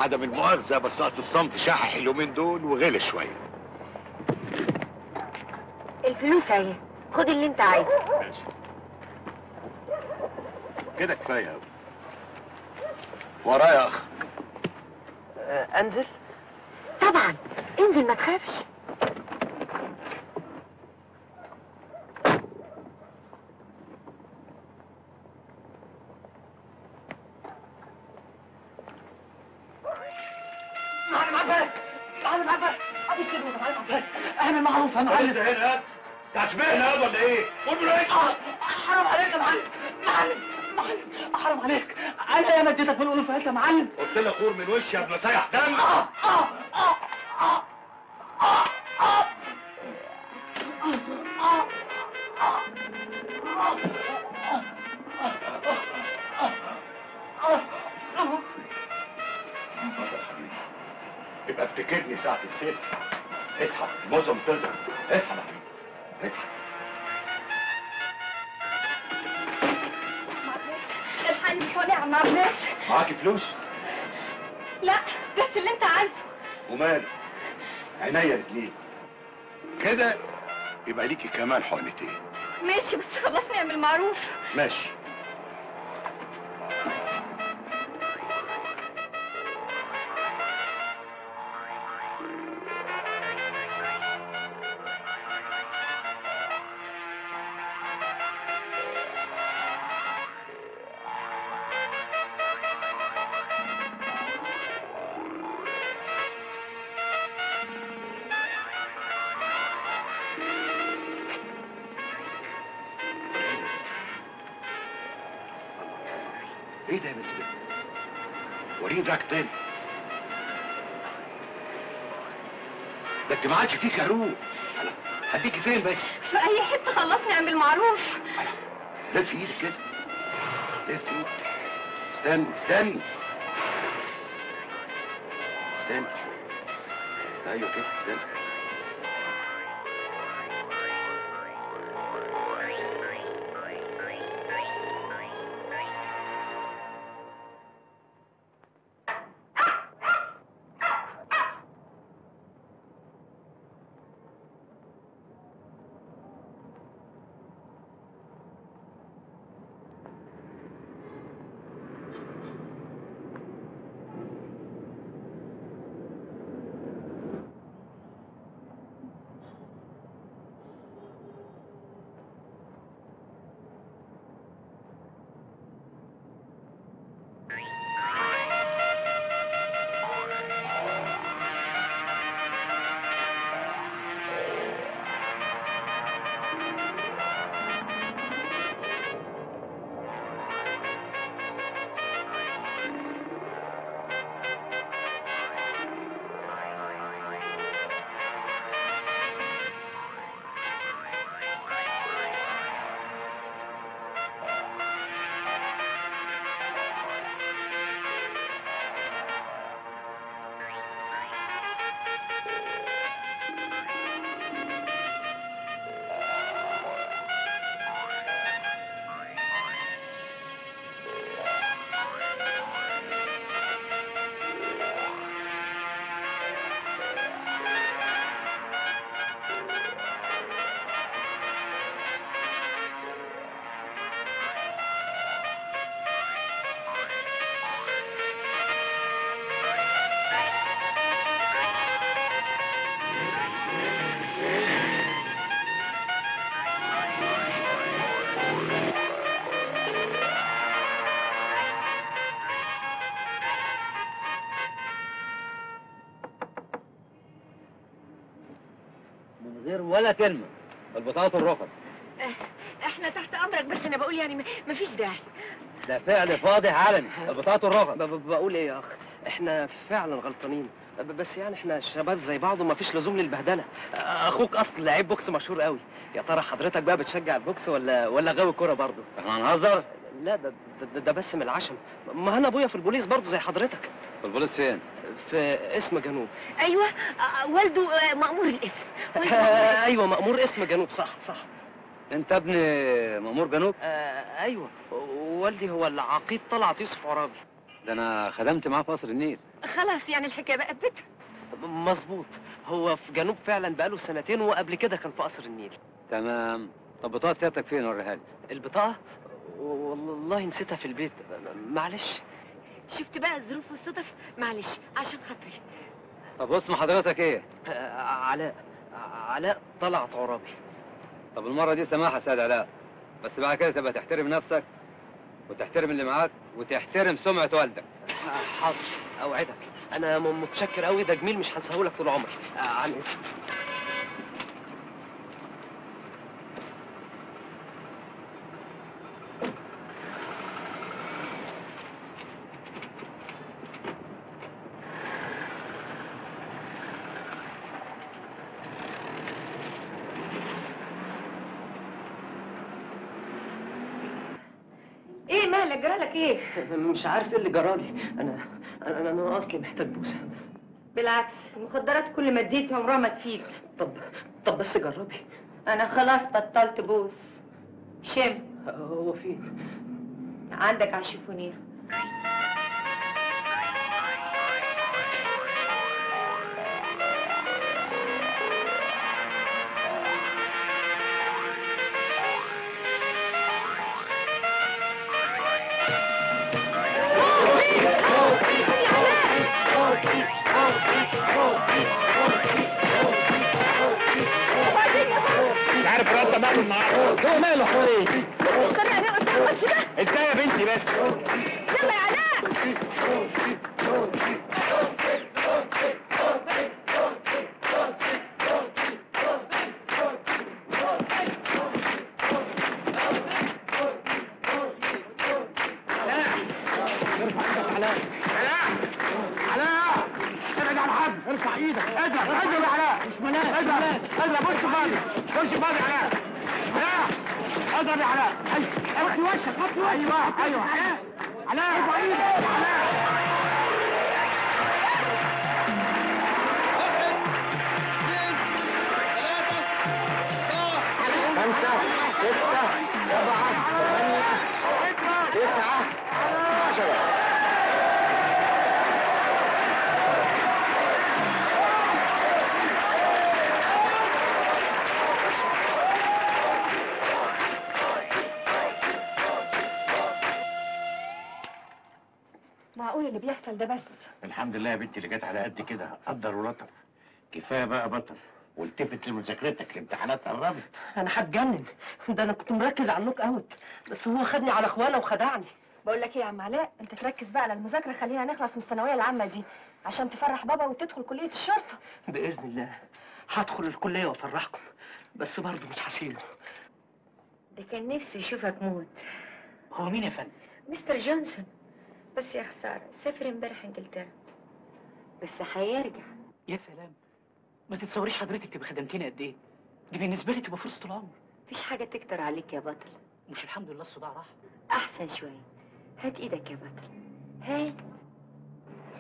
عدم المؤاخذة بس قصد الصمت شحح اليومين دول وغلى شوية. الفلوس اهي، خد اللي انت عايزه. ماشي. كده كفاية قوي. ورايا يا اخ. انزل؟ طبعا انزل ما تخافش. معلم عباس، معلم عباس، ابو سلمى ده معلم عباس، انا معروف. انا عايز هنا تعشمعنا هاد ولا ايه؟ قول له ايه؟ حرام عليك يا معلم، معلم معلم حرام عليك، انا يا مديتك بالالوفات يا معلم. قلت لك غور من وشي يا ابن مسيح دم. يبقى افتكرني ساعة السيف. اصحى الموزم تزرع، اصحى يا حبيبي، اصحى. الحقني الحقني يا عم عباس. معاكي فلوس؟ لا بس اللي انت عايزه. وماله؟ عينيا الاتنين. كده يبقى ليكي كمان حقنتين. ماشي بس خلصني اعمل معروف. ماشي. ايه ده يا بنت ده؟ وريني دراعك تاني. ده انت ما عادش فيه كهروب. هديكي فين بس؟ في اي حته خلصني عن المعروف. لف ايدك كده. لف ايدك. استني استني. استني. ايوه كده استني. ولا كلمة البطاقة الرخص. احنا تحت امرك، بس انا بقول يعني مفيش داعي. ده فعل فاضح علني، البطاقة الرخص. بقول ايه يا اخ، احنا فعلا غلطانين، بس يعني احنا شباب زي بعض ومفيش لزوم للبهدلة. اخوك اصل لعيب بوكس مشهور قوي. يا ترى حضرتك بقى بتشجع البوكس ولا غاوي كورة برضه؟ احنا هنهزر؟ لا ده بس من العشم. ما انا ابويا في البوليس برضه زي حضرتك. البوليس فين؟ في اسم جنوب. ايوه والده مأمور الاسم. ايوه مأمور اسم جنوب. صح. انت ابن مأمور جنوب؟ ايوه، والدي هو العقيد طلعت يوسف عرابي. ده انا خدمت معاه في قصر النيل. خلاص يعني الحكايه بقت بيتها. مظبوط، هو في جنوب فعلا بقاله سنتين، وقبل كده كان في قصر النيل. تمام. طب بطاقة سيادتك فين؟ وريها لي. البطاقة؟ والله نسيتها في البيت، معلش. شفت بقى الظروف والصدف، معلش عشان خاطري. طب اسم حضرتك ايه؟ علاء طلعت عرابي. طب المرة دي سماحة سيد علاء، بس بعد كده تبقى تحترم نفسك وتحترم اللي معاك وتحترم سمعة والدك. حاضر، اوعدك. انا متشكر قوي، ده جميل مش هنساهولك طول عمري. عن اسم. ايه؟ مش عارف ايه اللي جرالي. انا اصلي محتاج بوسه. بالعكس، المخدرات كل ما تزيد عمرها ما تفيد. طب بس جربي. انا خلاص بطلت بوس. شم. هو فين؟ عندك على الشيفونيه. ماله حواليك؟ مش طريقة ليه قدام وجهي ده؟ ازاي يا بنتي بس؟ يلا يا علاء. لا ارفع ايدك علاء. علاء علاء ابعد عن حد. ارفع ايدك. اضرب اضرب يا علاء. مش ملاك. اضرب اضرب. وش فاضي. وش فاضي يا علاء. علاء اضرب يا علاء. ايوه اخلي وشك. اخلي وشك. ايوه ايوه علاء علاء ارفع ايدك. علاء خمسة ستة سبعة ثمانية تسعة عشرة. معقول اللي بيحصل ده؟ بس الحمد لله يا بنتي اللي جت على قد كده. قدر ولطف. كفاية بقى بطل. والتفت لمذاكرتك، الامتحانات قربت. انا هتجنن، ده انا كنت مركز على النوك اوت، بس هو خدني على اخوانا وخدعني. بقول لك ايه يا عم علاء، انت تركز بقى على المذاكره، خلينا نخلص من الثانويه العامه دي عشان تفرح بابا وتدخل كليه الشرطه. باذن الله هدخل الكليه وافرحكم، بس برضه مش هسيبه. ده كان نفسي يشوفك موت. هو مين يا فندم؟ مستر جونسون. بس يا خساره، سافر امبارح انجلترا، بس هيرجع. يا سلام، ما تتصوريش حضرتك تبقى خدمتيني قد ايه. دي بالنسبه لي تبقى فرصه العمر. مفيش حاجه تكتر عليك يا بطل. مش الحمد لله الصداع راح احسن شويه. هات ايدك يا بطل، هات.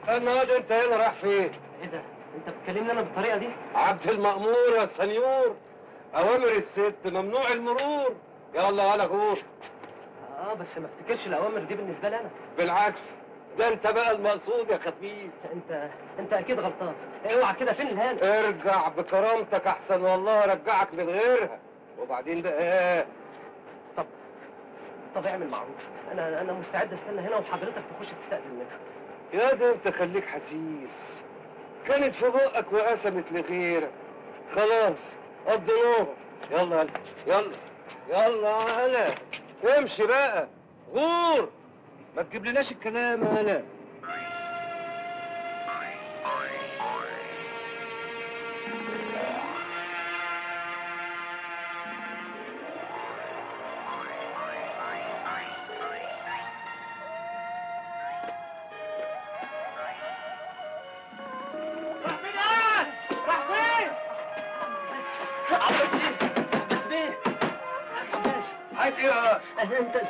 استنى يا انت هنا رايح فين؟ ايه ده؟ انت بتكلمني انا بالطريقه دي؟ عبد المأمور يا سنيور، اوامر الست ممنوع المرور. يلا ولا غور. بس ما افتكرش الاوامر دي بالنسبه لي انا. بالعكس، ده انت بقى المقصود يا خفيف. انت اكيد غلطان. اوعى كده، فين الهانة؟ ارجع بكرامتك احسن، والله ارجعك من غيرها. وبعدين بقى طب اعمل معروف. انا مستعد استنى هنا وحضرتك تخش تستأذن منها. يا ده انت خليك حسيس، كانت في بقك وقسمت لغيرك. خلاص قضيناها. يلا هلا يلا يلا هلا، امشي بقى. غور، ما تجيبلناش الكلام. هلا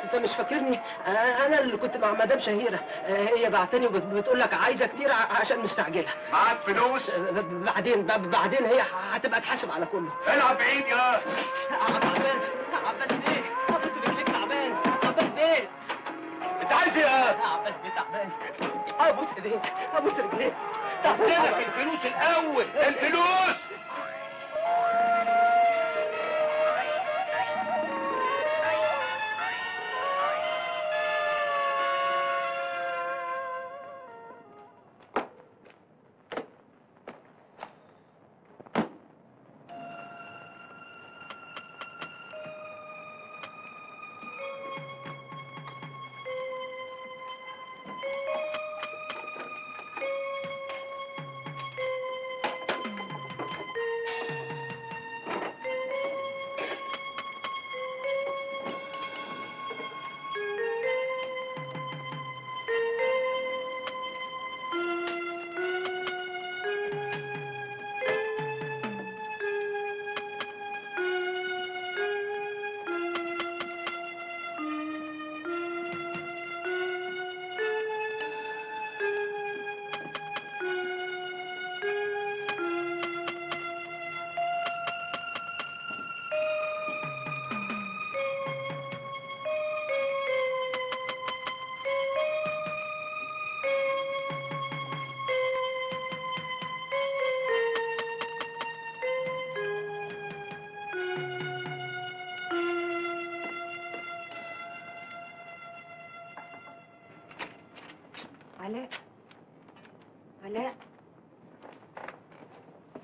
انت مش فاكرني؟ انا اللي كنت مع مدام شهيره، هي بعتني وبتقول لك عايزه كتير عشان مستعجله. معاك فلوس؟ بعدين هي هتبقى تحاسب على كله. العب بعيد يا عباس. عباس بيه، عباس رجليك تعبان. عباس بيه انت عايز ايه يا عباس بيه؟ تعبان. ابوس ايديك، ابوس رجليك. قلت لك الفلوس الاول، الفلوس.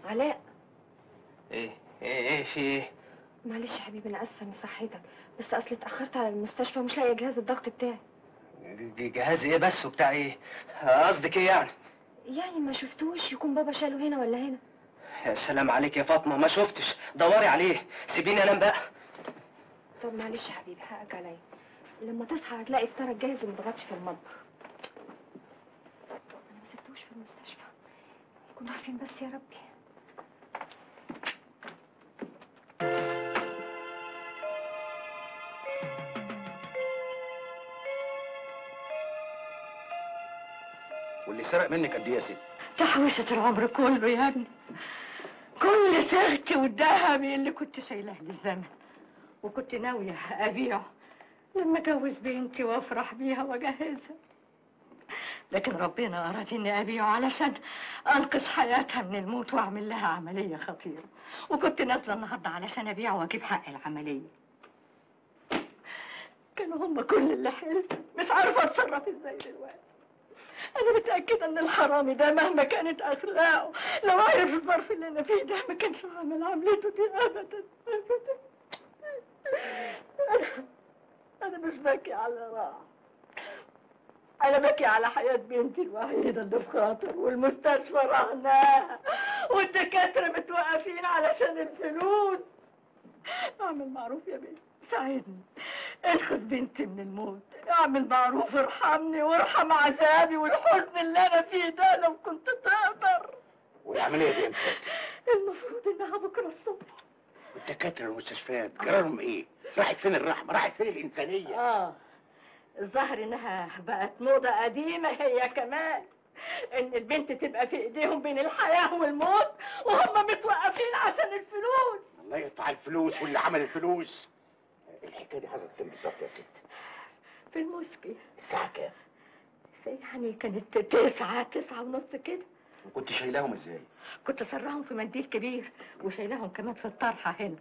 علاء، ايه في ايه؟ معلش يا حبيبي، انا اسفه اني صحيتك، بس اصل اتاخرت على المستشفى ومش لاقيه جهاز الضغط بتاعي. جهاز ايه بس وبتاع ايه؟ قصدك ايه يعني؟ يعني ما شفتوش، يكون بابا شاله هنا ولا هنا. يا سلام عليك يا فاطمه، ما شفتش، دوري عليه. سيبيني انام بقى. طب معلش يا حبيبي، حقك عليا، لما تصحى هتلاقي الفطار جاهز ومتغطي في المطبخ. في المستشفى، يكونوا عارفين بس يا ربي. واللي سرق منك قد ايه يا ست؟ تحويشة العمر كله يا ابني، كل ساغتي والذهب اللي كنت شايلاه للزمن، وكنت ناوية أبيعه لما أجوز بنتي وأفرح بيها وأجهزها، لكن ربنا أراد إني أبيعه علشان أنقذ حياتها من الموت وأعمل لها عملية خطيرة، وكنت نازلة النهارده علشان أبيعه وأجيب حق العملية. كانوا هم كل اللي حلت، مش عارفة أتصرف إزاي دلوقتي. أنا متأكدة إن الحرامي ده مهما كانت أخلاقه، لو عرف الظرف اللي أنا فيه ده ما كانش عمل عملته دي أبداً أبداً. أنا مش باكي على راحة، أنا باكي على حياة بنتي الوحيدة اللي في خاطر، والمستشفى رهناها، والدكاترة متوقفين علشان الفلوس. أعمل معروف يا بنتي، ساعدني، انقذ بنتي من الموت، اعمل معروف، ارحمني وارحم عذابي والحزن اللي انا فيه ده لو كنت تقدر. والعملية دي امتى؟ المفروض انها بكره الصبح. والدكاترة والمستشفيات قرارهم ايه؟ راحت فين الرحمة؟ راحت فين الإنسانية؟ الظاهر انها بقت موضة قديمة هي كمان، ان البنت تبقى في ايديهم بين الحياة والموت وهم متوقفين عشان الفلوس. الله يقطع الفلوس واللي عمل الفلوس. الحكاية دي حصلت فين بالظبط يا ست؟ في الموسكي. الساعة كام؟ يعني كانت 9:30 كده. وكنت شايلاهم ازاي؟ كنت سراهم في منديل كبير وشايلاهم كمان في الطرحة هنا،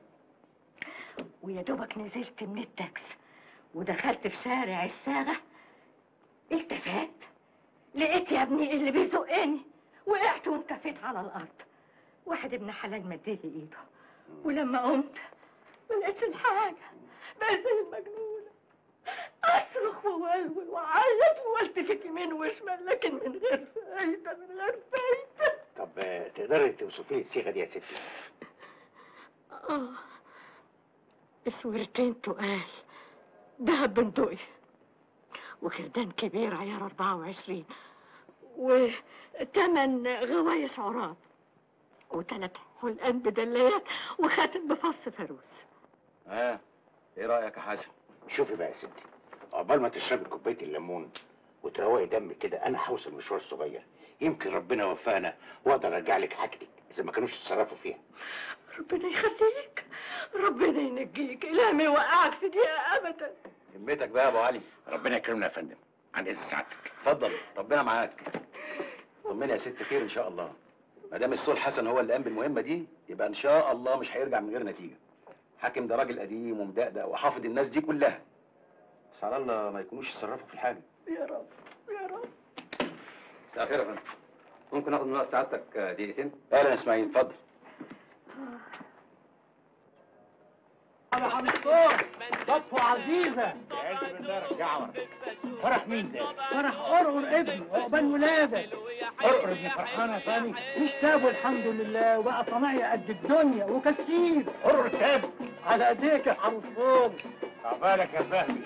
ويا دوبك نزلت من التاكسي ودخلت في شارع الساغة التفات، لقيت يا ابني اللي بيزقني، وقعت وانكفيت على الأرض. واحد ابن حلال مديلي ايده، ولما قمت ما لقيتش الحاجة، بقى زي المجنونة أصرخ وأولول وأعيط وألتفت يمين وشمال، لكن من غير فايدة من غير فايدة. طب تقدري توصفي لي الصيغة دي يا ستي؟ اسورتين تقال، دهب بندقي، وكردان كبير عيار 24، و8 غوايش عراب، و3 حلقان بدليات، وخاتم بفص فاروس. ايه رأيك يا حسن؟ شوفي بقى يا ستي، عقبال ما تشربي كوباية الليمون وتروقي دمك كده، أنا هوصل مشوار صغير، يمكن ربنا يوفقنا وأقدر أرجع لك حاجتك إذا ما كانوش يتصرفوا فيها. ربنا يخليك، ربنا ينجيك، إله ما يوقعك في دقيقة أبدا. همتك بقى يا أبو علي، ربنا يكرمنا يا فندم، عن إذن سعادتك. اتفضل، ربنا معاك. طمني يا ست، خير إن شاء الله. ما دام السول حسن هو اللي قام بالمهمة دي، يبقى إن شاء الله مش هيرجع من غير نتيجة. حاكم ده راجل قديم ومدقدق وحافظ الناس دي كلها، بس على الله ما يكونوش يتصرفوا في الحاجة. يا رب يا رب. مساء الخير يا فندم، ممكن اخد من وقت سعادتك دقيقتين؟ اهلا اسماعيل، اتفضل. مرحبا بكم، ضيفه عزيزة. عز بالله رجعوا. فرح مين ده؟ فرح قرقر ابنه وقبال ولادك. قرقر ابن فرحانة تاني، تاب والحمد لله وبقى صنايعي قد الدنيا وكتير. قرقر تاب على ايديك يا حرصون. عقبالك يا فهمي.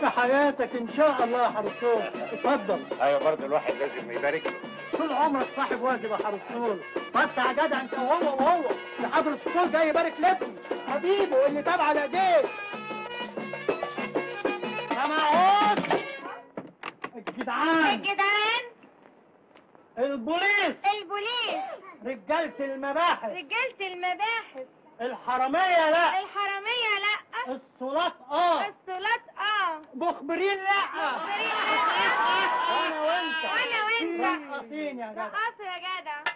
في حياتك ان شاء الله يا حرصون، اتفضل. ايوه برضه الواحد لازم يبارك. طول عمرك صاحب واجب يا حرصون، فتح يا جدع انت وهو لحضرة الصول جاي يبارك لابني حبيبه اللي تاب على ايديك. يا معوض الجدعان الجدعان البوليس البوليس رجالة المباحث رجالة المباحث الحرامية لا الحرامية لا السلاط السلاط مخبرين لا مخبرين لا وانا وانت رقصين يا جدع رقصوا يا جدع.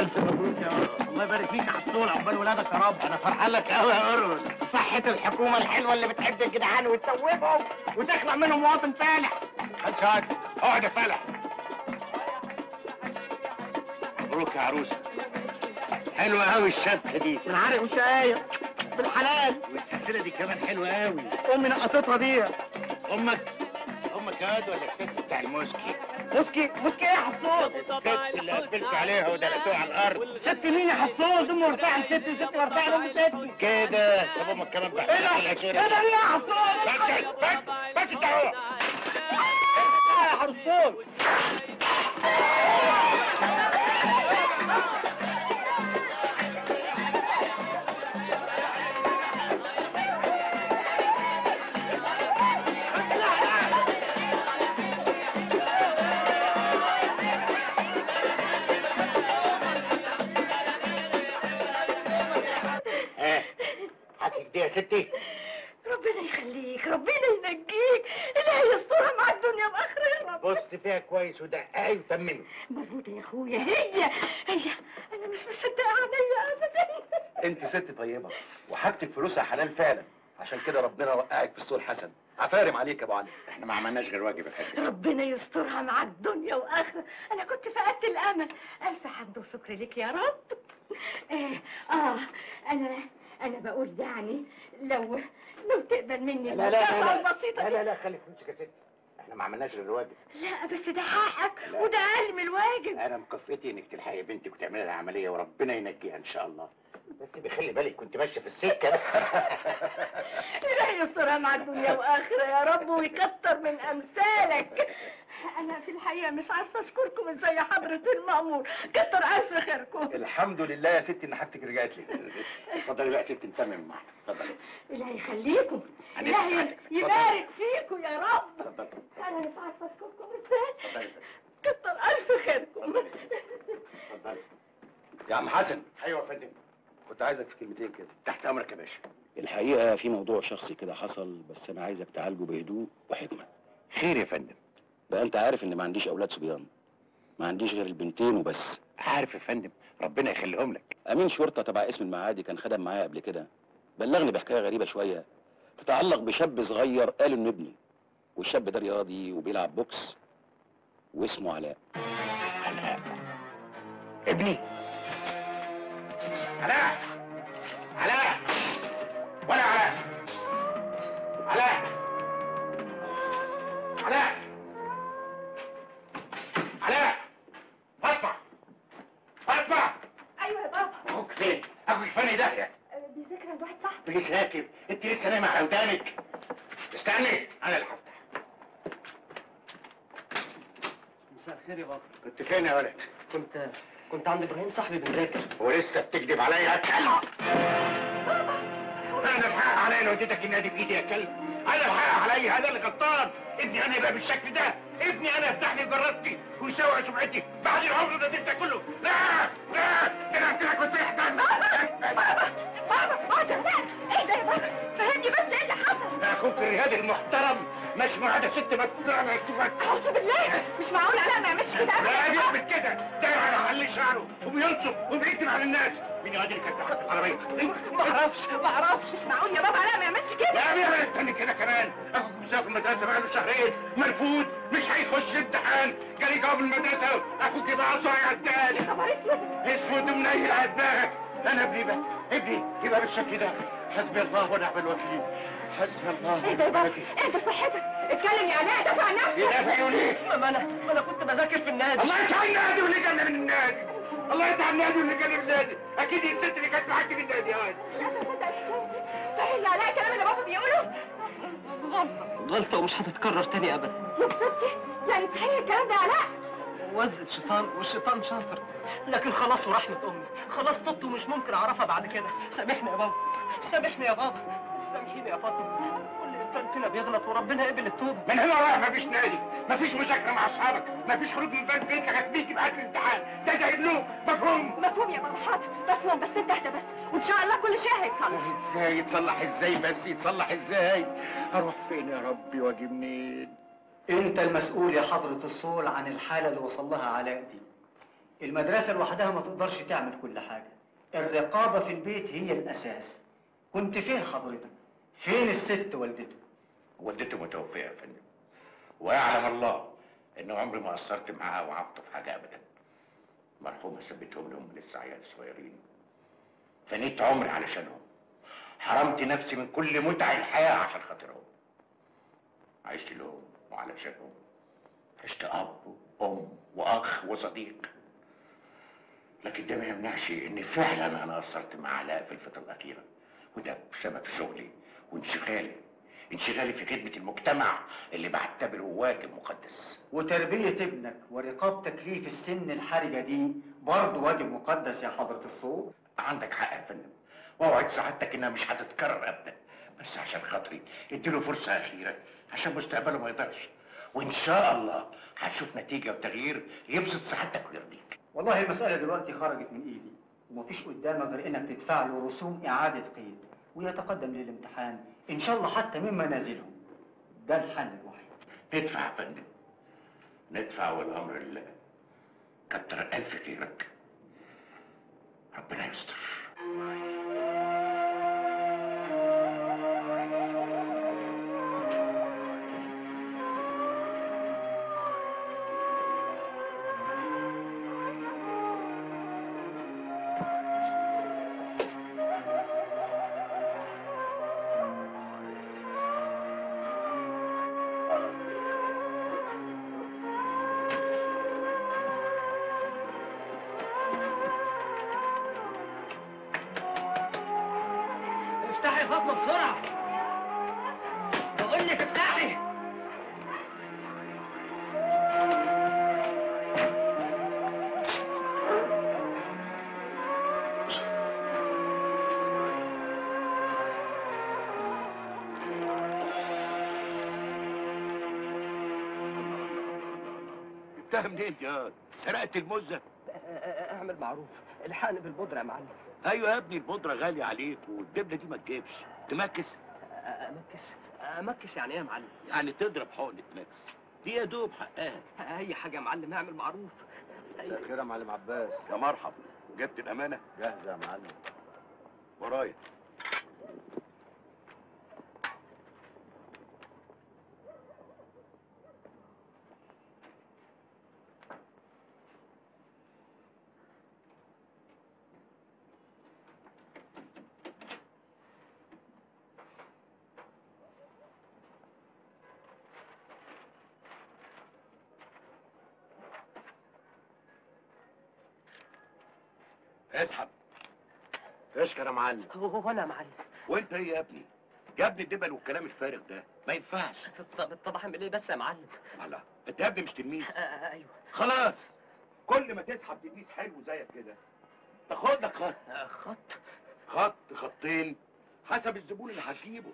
ألف مبروك يا قرقر، الله يبارك فيك على السول عقبال ولادك يا رب. أنا فرحان لك أوي يا قرقر، صحة الحكومة الحلوة اللي بتحب الجدعان وتسوفهم وتخلع منهم مواطن فالح. خلص اقعد، اقعد يا فالح. مبروك يا عروسة، حلوة أوي الشبكة دي، بالعرق وشقايق، بالحلال. والسلسلة دي كمان حلوة أوي، أمي نقطتها بيها. أمك الواد ولا الست بتاع الموسكي؟ موسكي ايه يا حسون؟ الست اللي قبلت عليها ودلقتوها على الارض. ست مين يا حسون؟ ام ورساعة ستي وست ورساعة ام ستي كده. طب امك كمان بقى ايه ده؟ ايه يا حسون؟ بس انت اهو يا حسون. يا ستي ربنا يخليك، ربنا ينجيك، اللي هيسترها معاك الدنيا واخرها. بص فيها كويس ودققي وتممي. مظبوطه يا اخويا. هي انا مش مصدقه عينيا ابدا. انت ست طيبه وحاجتك فلوسها حلال فعلا، عشان كده ربنا وقعك في السوق الحسن. عفارم عليك يا ابو علي. احنا ما عملناش غير واجب يا فندم. ربنا يسترها معاك الدنيا واخرها. انا كنت فقدت الامل. الف حمد وشكر ليك يا رب. انا بقول يعني لو تقبل مني المكافأة البسيطة دي. لا خلي فلوسك يا ستي، احنا ما عملناش غير الواجب. لا بس ده حقك وده اقل من الواجب. انا مكافئتي انك تلحقي بنتك وتعملي لها عملية وربنا ينجيها ان شاء الله. بس بخلي بالك كنت ماشية في السكة. لا يسترها مع الدنيا واخرة يا رب ويكتر من امثالك. أنا في الحقيقة مش عارفة أشكركم إزاي حضرة المأمور، كتر ألف خيركم. الحمد لله يا ستي إن حاجتك رجعت لي. اتفضلي بقى يا ستي نتمم معاك، اتفضلي. إلهي يخليكم، إلهي يبارك فيكم يا رب. اتفضلي. أنا مش عارفة أشكركم إزاي. اتفضلي كتر ألف خيركم. اتفضلي. يا عم حسن. أيوة يا فندم. كنت عايزك في كلمتين كده. تحت أمرك يا باشا. الحقيقة في موضوع شخصي كده حصل، بس أنا عايزك تعالجه بهدوء وحكمة. خير يا فندم. بقى انت عارف ان ما عنديش اولاد صبيان، ما عنديش غير البنتين وبس. عارف يا فندم، ربنا يخليهم لك. امين شرطه تبع اسم المعادي كان خدم معايا قبل كده، بلغني بحكايه غريبه شويه تتعلق بشاب صغير قالوا انه ابني، والشاب ده رياضي وبيلعب بوكس واسمه علاء. علاء ابني؟ علاء ولا علاء؟ علاء علاء علاء فاطمة. ايوه يا بابا. اخوك فين؟ اخوك فين ده؟ بيذاكر عند واحد صاحبي. بيذاكر؟ انت لسه نايمة على ودانك. استني انا اللي هفتح. مساء الخير يا بابا. كنت فين يا ولد؟ كنت عند ابراهيم صاحبي بنذاكر. ولسه بتكذب عليا يا كلب؟ انا الحق عليا لو اديتك النادي بايدي يا كلب. انا الحق عليا، انا اللي غلطان. ابني انا يبقى بالشكل ده؟ ابني انا يفتح لي جراستي ويسوق سمعتي بعد العمر اللي اديتك كله؟ لا طلعت لك وتسيح دم. بابا اقعد يا ولاد. ايه ده يا بابا؟ فهمني بس ايه اللي حصل؟ ده اخوك الرياضي المحترم مش معاده ست ما تطلعش. اعوذ بالله، مش معقول علاء ما يعملش كده ابدا. لا بيعمل كده، داير على حل شعره وبينصب وبيكتب على الناس. مين الواد اللي كان تحت العربيه؟ ما اعرفش. مش معقول يا بابا علاء ما يعملش كده. لا بيعمل التاني كده كمان. اخوك مسافر المدرسه بقاله شهرين مرفوض، مش هيخش امتحان، جالي جواب المدرسه اخوك يبقى عصاي على التاني. يا خبر اسود ومنيل على دماغك. انا ابني يبقى بالشكل ده؟ حسبي الله ونعم الوكيل. حسبي الله. ايه ده يا بابا؟ انت صحتك اتكلم يا علاء، دافع نفسك. دافع ليه؟ ما انا كنت بذاكر في النادي. الله يطعن النادي واللي جالنا من النادي. الله يطعن النادي واللي جالنا من النادي. اكيد الست اللي كانت معاك في النادي. هاي لا تصدق الكلام دي، صحيح يا علاء الكلام اللي بابا بيقوله؟ غلطه ومش هتتكرر تاني ابدا. يا ستي يعني صحيح الكلام ده يا علاء؟ وزق شيطان والشيطان شاطر، لكن خلاص ورحمه امي، خلاص تبت ومش ممكن اعرفها بعد كده. سامحني يا بابا، سامحيني يا فاطمه. كل انسان فينا بيغلط وربنا قبل التوبه. من هنا رايح مفيش نادي، مفيش مذاكره مع اصحابك، مفيش خروج من باب بيتك. هتميكي معاك الامتحان ده زي ابنه. مفهوم يا بابا؟ حاضر مفهوم، بس انت اهدى بس وان شاء الله كل شيء هيتصلح. يتصلح ازاي؟ اروح فين يا ربي واجي منين؟ انت المسؤول يا حضره الصول عن الحاله اللي وصل لها علاء دي. المدرسه لوحدها ما تقدرش تعمل كل حاجه، الرقابه في البيت هي الاساس. كنت فين حضرتك؟ فين الست والدته؟ والدته متوفيه يا فندم، ويعلم الله ان عمري ما قصرت معاها وعبته في حاجه ابدا. مرحومه سبتهم لهم لسه عيال صغيرين، فنيت عمري علشانهم، حرمت نفسي من كل متع الحياه عشان خاطرهم. عشت لهم وعلشانهم عشت اب وام واخ وصديق. لكن ده ما يمنعش ان فعلا انا قصرت مع علاء في الفتره الاخيره، وده بسبب شغلي وانشغالي، في خدمه المجتمع اللي بعتبره واجب مقدس. وتربيه ابنك ورقاب تكليف السن الحرجه دي برضه واجب مقدس يا حضره الصوت. عندك حق يا فندم، واوعد سعادتك انها مش هتتكرر ابدا، بس عشان خاطري اديله فرصه اخيره عشان مستقبله ما يضيعش، وان شاء الله هتشوف نتيجه وتغيير يبسط سعادتك ويرضيك. والله المساله دلوقتي خرجت من ايدي، ومفيش قدامك غير انك تدفع له رسوم اعاده قيد ويتقدم للامتحان ان شاء الله حتى من منازلهم. ده الحل الوحيد. ندفع يا فندم، ندفع والامر لله. كتر الف خيرك، ربنا يستر. افتحي يا فاطمه بسرعه، بقول لك افتحي. جبتها منين يا سرقت المزه؟ اعمل معروف، الحقني بالبودره يا معلم. ايوه يا ابني البودره غاليه عليك والدبله دي ما تجيبش. تمكس؟ امكس يعني ايه يا معلم؟ يعني تضرب حقنه مكس، دي يا دوب حقها. اي حاجه يا معلم، اعمل معروف. مساء الخير يا معلم عباس. يا مرحبا، جبت الامانه؟ جاهزه يا معلم، ورايا. اسحب. اشكر يا معلم. وانا يا معلم. وانت ايه يا ابني؟ يا ابني الدبل والكلام الفارغ ده ما ينفعش. طب اعمل ايه بس يا معلم؟ الله، انت يا ابني مش تلميذ؟ ايوه. خلاص، كل ما تسحب تلميذ حلو زيك كده تاخد لك خط. خط خطين حسب الزبون اللي هتجيبه،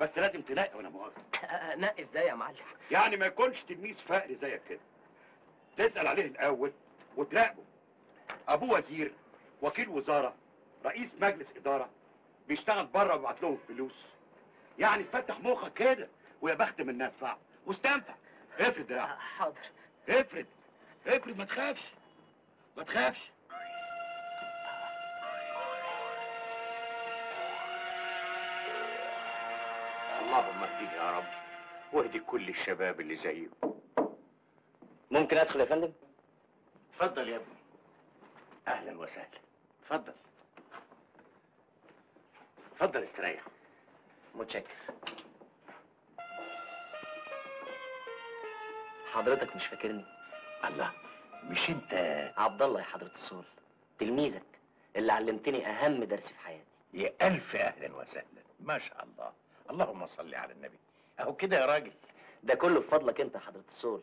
بس لازم تنقي. وانا مؤاخذة. نقي ازاي يا معلم؟ يعني ما يكونش تلميذ فقر زيك كده، تسأل عليه الاول وتراقبه. ابوه وزير، وكيل وزارة، رئيس مجلس إدارة، بيشتغل بره وبيبعت لهم فلوس. يعني فتح مخك كده، ويا بخت من نفع، واستمتع. افرد دراعك. حاضر. افرد، ما تخافش، اللهم اهدني يا رب، واهدي كل الشباب اللي زيهم. ممكن أدخل يا فندم؟ اتفضل يا ابني. أهلا وسهلا. اتفضل استريح. متشكر. حضرتك مش فاكرني؟ الله، مش انت عبد الله يا حضرة الصول تلميذك اللي علمتني اهم درس في حياتي؟ يا الف اهلا وسهلا، ما شاء الله، اللهم صل على النبي. اهو كده يا راجل، ده كله بفضلك انت يا حضرة الصول.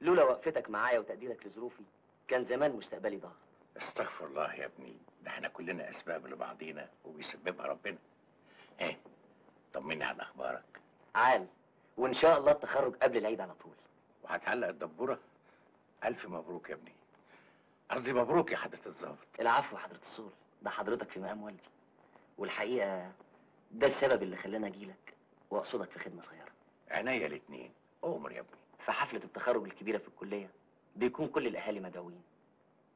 لولا وقفتك معايا وتقديرك لظروفي كان زمان مستقبلي ضاع. استغفر الله يا ابني، ده احنا كلنا اسباب لبعضينا وبيسببها ربنا. ايه، طمني عن اخبارك. عال، وان شاء الله التخرج قبل العيد على طول. وهتعلق الدبوره؟ الف مبروك يا ابني، قصدي مبروك يا حضره الظابط. العفو يا حضره الصول، ده حضرتك في مقام والدي، والحقيقه ده السبب اللي خلاني اجيلك واقصدك في خدمه صغيره. عينيا الاتنين، اؤمر يا ابني. في حفله التخرج الكبيره في الكليه بيكون كل الاهالي مدعوين،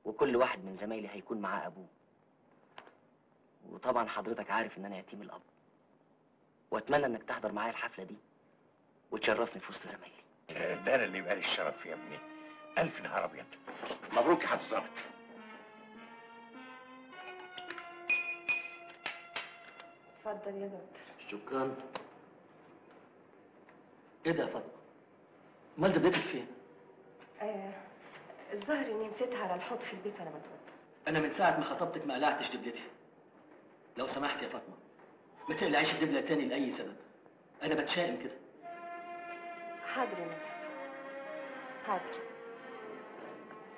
وكل واحد من زمايلي هيكون معاه ابوه. وطبعا حضرتك عارف ان انا يتيم الاب، واتمنى انك تحضر معايا الحفله دي وتشرفني في وسط زمايلي. ده انا اللي يبقى لي الشرف يا ابني. الف نهار ابيض، مبروك يا حضرة الظابط. اتفضل يا دكتور. شكرا. ايه ده يا فاطمه؟ امال زبدتك فين؟ الظاهر اني نسيتها على الحوض في البيت وانا متوضى. انا من ساعه ما خطبتك ما قلعتش دبلتي. لو سمحت يا فاطمه ما تقلعيش الدبله تاني لاي سبب، انا بتشائم كده. حاضر يا مدحت، حاضر،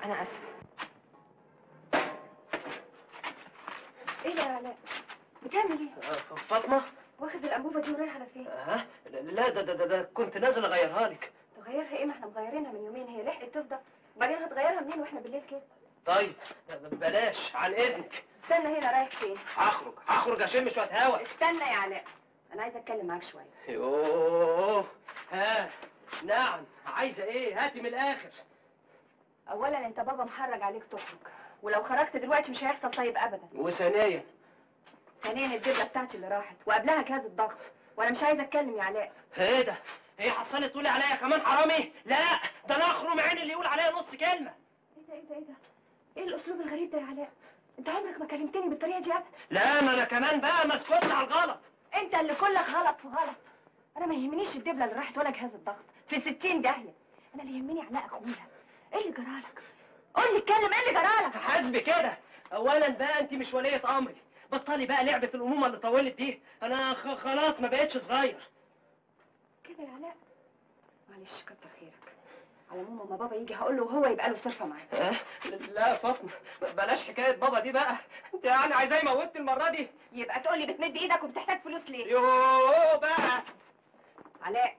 انا اسفه. ايه يا علاء؟ بتعمل ايه؟ فاطمه واخد الانبوبه دي ورايح على فين؟ لا ده كنت نازل اغيرها لك. تغيرها ايه؟ ما احنا مغيرينها من يومين، هي لحقت تفضى؟ وبعدين هتغيرها منين واحنا بالليل كده؟ طيب بلاش، عن اذنك استنى هنا. رايح فين؟ هخرج اشم شويه هوا. استنى يا علاء، انا عايزه اتكلم معاك شويه. يوه ها، نعم، عايزه ايه؟ هاتي من الاخر. اولا انت بابا محرج عليك تخرج، ولو خرجت دلوقتي مش هيحصل طيب ابدا. وثانيا الدبله بتاعتي اللي راحت، وقبلها جهاز الضغط، وانا مش عايزه اتكلم يا علاء. ايه ده؟ ايه حصلت تقولي عليا كمان حرامي؟ لا ده انا اخرم عين اللي يقول عليا نص كلمه. ايه ده ايه الاسلوب الغريب ده يا علاء؟ انت عمرك ما كلمتني بالطريقه دي ابدا. لا ما انا كمان بقى ما اسكتش على الغلط. انت اللي كلك غلط في غلط. انا ما يهمنيش الدبله اللي راحت ولا جهاز الضغط، في 60 داهيه. انا اللي يهمني علاء اخويها. ايه اللي جرالك؟ قول لي اتكلم، ايه اللي جرالك؟ حسب كده. اولا بقى انت مش وليه امري، بطلي بقى لعبه الامومه اللي طولت دي. انا خلاص ما بقتش صغير كده يا علاء. معلش كتر خيرك، على ماما ما بابا يجي هقول له وهو يبقى له صرفه معاك. لا فاطمه بلاش حكايه بابا دي بقى، انت يعني عايزاه يموتني المره دي؟ يبقى تقول لي بتمد ايدك وبتحتاج فلوس ليه؟ يوه بقى علاء،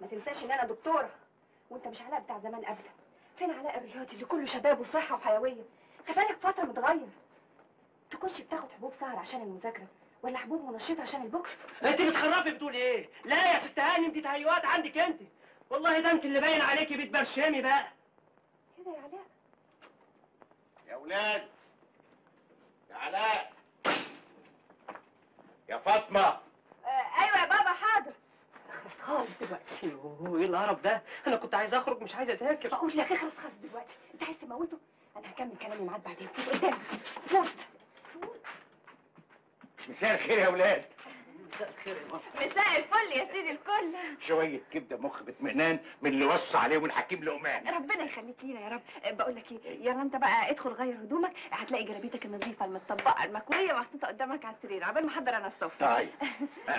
ما تنساش ان انا دكتوره وانت مش علاء بتاع زمان ابدا. فين علاء الرياضي اللي كله شباب وصحه وحيويه؟ انت بقالك فتره متغير. تكونش بتاخد حبوب سهر عشان المذاكره، ولا حبوب منشطه عشان البكر. انت بتخرفي بتقول ايه؟ لا يا ست هانم دي تهيؤات عندك انت، والله ده انت اللي باين عليكي بتبرشمي بقى كده يا علاء. يا اولاد، يا علاء، يا فاطمه. ايوه يا بابا حاضر. اخلص خالص دلوقتي. ايه القرف ده؟ انا كنت عايز اخرج مش عايز اذاكر. بقول لك اخلص خالص دلوقتي. انت عايز تموته؟ انا هكمل كلامي معاك بعدين. فوت قدامك، فوت. مساء الخير يا ولاد. مساء الخير يا ماما. مساء الفل يا سيدي الكل. شويه كبده مخ باطمئنان من اللي وصى عليهم الحكيم لقمان. ربنا يخليك لينا يا رب. بقول لك ايه، يلا انت بقى ادخل غير هدومك، هتلاقي جلابيتك النظيفه المطبقه المكويه محطوطه قدامك على السرير، عبال ما احضر انا الصف. طيب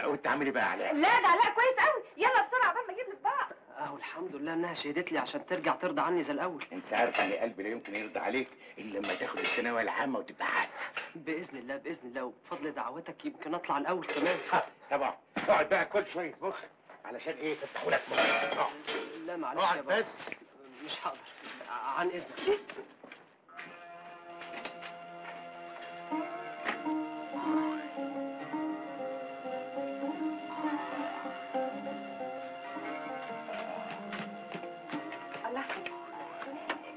وانت عامل ايه بقى يا علاء؟ لا ده علاء كويس قوي، يلا بسرعه عبال ما اجيب لك بقى. الحمد لله انها شهدت لي عشان ترجع ترضى عني زي الاول. انت عارف ان قلبي لا يمكن يرضى عليك الا لما تاخد الثانويه العامه وتبقى عاقل. باذن الله باذن الله، وبفضل دعواتك يمكن اطلع الاول كمان. طبعا. اقعد بقى كل شويه مخ علشان ايه تفتحوا لك مخ. لا معلش يا بابا، بس مش هقدر، عن اذنك.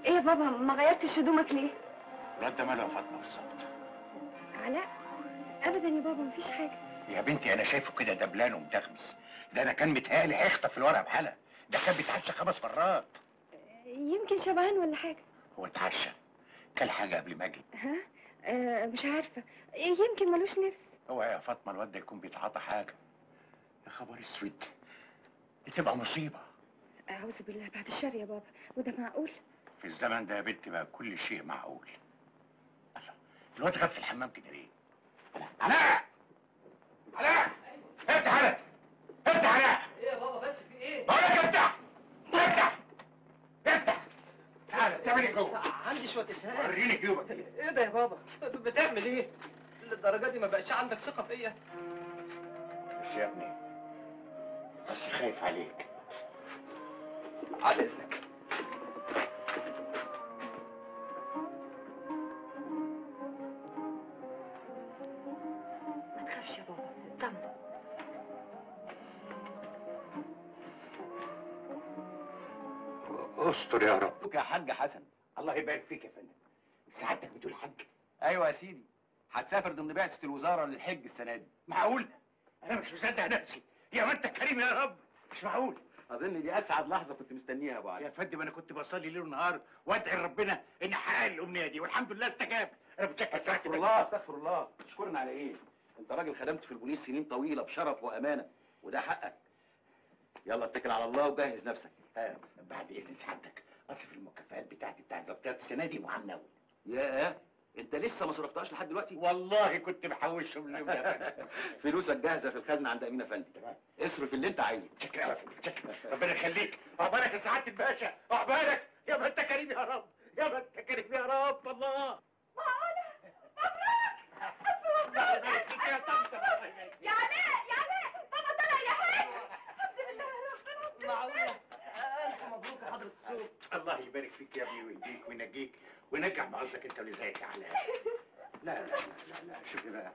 يا بابا ما غيرتش هدومك ليه؟ الواد ده ماله يا فاطمه بالظبط؟ علاء ابدا يا بابا مفيش حاجه. يا بنتي انا شايفه كده دبلان ومتغمس، ده انا كان متهيألي هيخطف الورقه بحالها، ده كان بيتعشى 5 مرات. يمكن شبعان ولا حاجه. هو اتعشى؟ كل حاجه قبل ما اجي. مش عارفه، يمكن ملوش نفس. اوعي يا فاطمه الواد ده يكون بيتعاطى حاجه. يا خبر اسود، دي تبقى مصيبه. اعوذ بالله، بعد الشر يا بابا، وده معقول؟ في الزمن ده يا بنتي بقى كل شيء معقول. الله، الواد غاب في الحمام كده ليه؟ علاء! علاء! افتح علاء! افتح علاء! ايه يا بابا بس في ايه؟ بقول لك افتح! افتح! افتح! تعالى بتعمل ايه جوه؟ عندي شوية اسهال. وريني جيوبك. ايه ده يا بابا؟ بتعمل ايه؟ للدرجة دي ما بقاش عندك ثقة فيا؟ مش يا ابني، بس خايف عليك. على اذنك. استر يا رب. يا حاج حسن الله يبارك فيك يا فندم. سعادتك بتقول حاج؟ ايوه يا سيدي، هتسافر ضمن بعثه الوزاره للحج السنه دي. معقول؟ انا مش مصدق نفسي. يا ما انت كريم يا رب، مش معقول. اظن دي اسعد لحظه كنت مستنيها يا ابو علي. يا فندم انا كنت بصلي ليل ونهار وادعي لربنا ان احقق الامنيه دي، والحمد لله استجاب. انا بتشكر. استغفر الله استغفر الله. تشكرنا على ايه؟ انت راجل خدمت في البوليس سنين طويله بشرف وامانه، وده حقك. يلا اتكل على الله وجهز نفسك. بعد اذن سعادتك اصرف المكافآت بتاعتي بتاعت ظبطيات السنه دي وعناوي. ياه انت لسه ما صرفتهاش لحد دلوقتي؟ والله كنت محوشهم اليوم يا فندم. فلوسك جاهزه في الخزنه عند امين افندي، اصرف اللي انت عايزه. شكرا شكرا، ربنا يخليك. عقبالك يا سعاده الباشا، عقبالك يا ما انت كريم يا رب، يا ما انت كريم يا رب. الله معقوله؟ مبروك مبروك يا طنط، يا علاء يا علاء بابا طلع يا حاج. الحمد لله يا رب. معقوله؟ الف مبروك يا حضره السوق. الله يبارك فيك يا ابني ويهديك وينجيك وينجح معزك انت ولزايك يا علاء. لا لا لا لا شوفي بقى،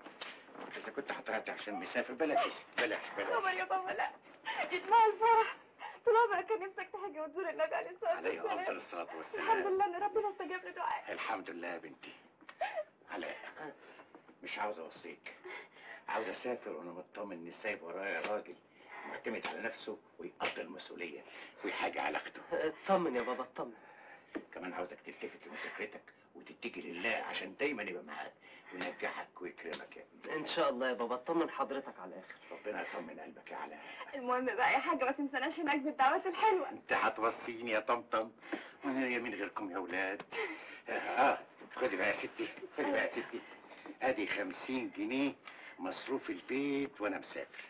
اذا كنت هتراجع عشان مسافر بلاش بلاش بلاش. بابا يا بابا لا، اسمع الفرح. طول عمرك كان نفسك تحج وتزور النبي عليه الصلاه والسلام. عليه افضل الصلاه والسلام. الحمد لله ان ربنا استجاب لدعائك. الحمد لله يا بنتي. علاء مش عاوز اوصيك، عاوز اسافر وانا مطمن اني سايب ورايا راجل معتمد على نفسه ويقدر المسؤوليه ويحاجي على اخته. اطمن يا بابا اطمن. كمان عاوزك تلتفت لمذاكرتك وتتجي لله عشان دايما يبقى معاك وينجحك ويكرمك يا ابني. ان شاء الله يا بابا، اطمن حضرتك على الاخر. ربنا يطمن قلبك يا علاء. المهم بقى يا حاجه ما تنسناش هناك بالدعوات الحلوه. انت هتوصيني يا طمطم، وانا يا مين غيركم يا اولاد. خدي بقى يا ستي، خدي بقى يا ستي، ادي 50 جنيه مصروف البيت وانا مسافر،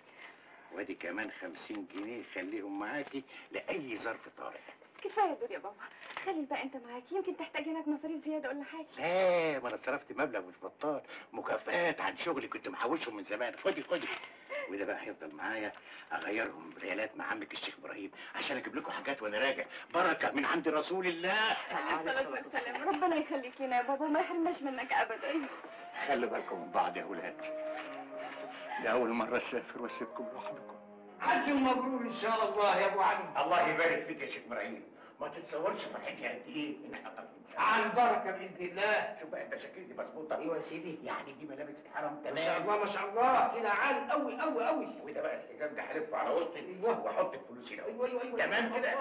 وادي كمان 50 جنيه خليهم معاكي لاي ظرف طارئ. كفايه دول يا بابا، خلي الباقي انت معاكي، يمكن تحتاج هناك مصاريف زياده ولا حاجه. لا ما انا صرفت مبلغ مش بطال، مكافآت عن شغلي كنت محوشهم من زمان. خدي خدي، وده بقى هيفضل معايا اغيرهم ريالات مع عمك الشيخ ابراهيم عشان اجيب لكم حاجات وانا راجع، بركه من عند رسول الله عليه الصلاه والسلام. ربنا يخليك لنا يا بابا، ما يحرمناش منك ابدا. خلوا بالكم من بعض يا اولاد، ده اول مره اسافر واسيبكم لوحدكم. حج مبرور ان شاء الله يا ابو علي. الله يبارك فيك يا شيخ ابراهيم، ما تتصورش فرحتي قد ايه ان احنا طالعين على البركه باذن الله. شوف بقى المشاكل دي مظبوطه. ايوه يا سيدي، يعني دي ملابس الحرم تمام. ما شاء الله ما شاء الله، كده عال قوي قوي قوي. وده بقى الحزام ده هلفه على وسطي. ايوه واحط الفلوس هنا. ايوه ايوه ايوه تمام كده.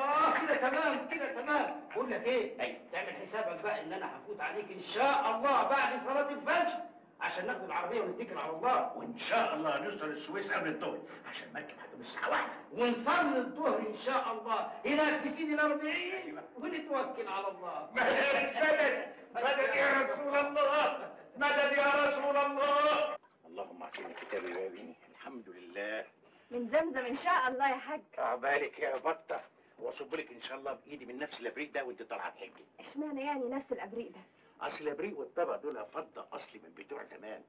كده تمام كده تمام. بقول لك ايه؟ ايوه تعمل حسابك بقى ان انا هفوت عليك ان شاء الله بعد صلاه الفجر عشان ناخد العربيه ونتكل على الله، وان شاء الله نوصل السويس قبل الظهر عشان المركب هتقوم الساعه 1، ونصلي الظهر ان شاء الله هناك في سيدي الاربعين ونتوكل على الله. مدد مدد مدد يا رسول الله، مدد يا رسول الله. اللهم اعطينا كتابي يا بني. الحمد لله. من زمزم ان شاء الله يا حاج. عقبالك يا بطه، واصب لك ان شاء الله بايدي من نفس الابريق ده وانت طالعه تحجي. اشمعنى يعني نفس الابريق ده؟ اصل الابريق والطبق دول فضه اصلي من بتوع زمان،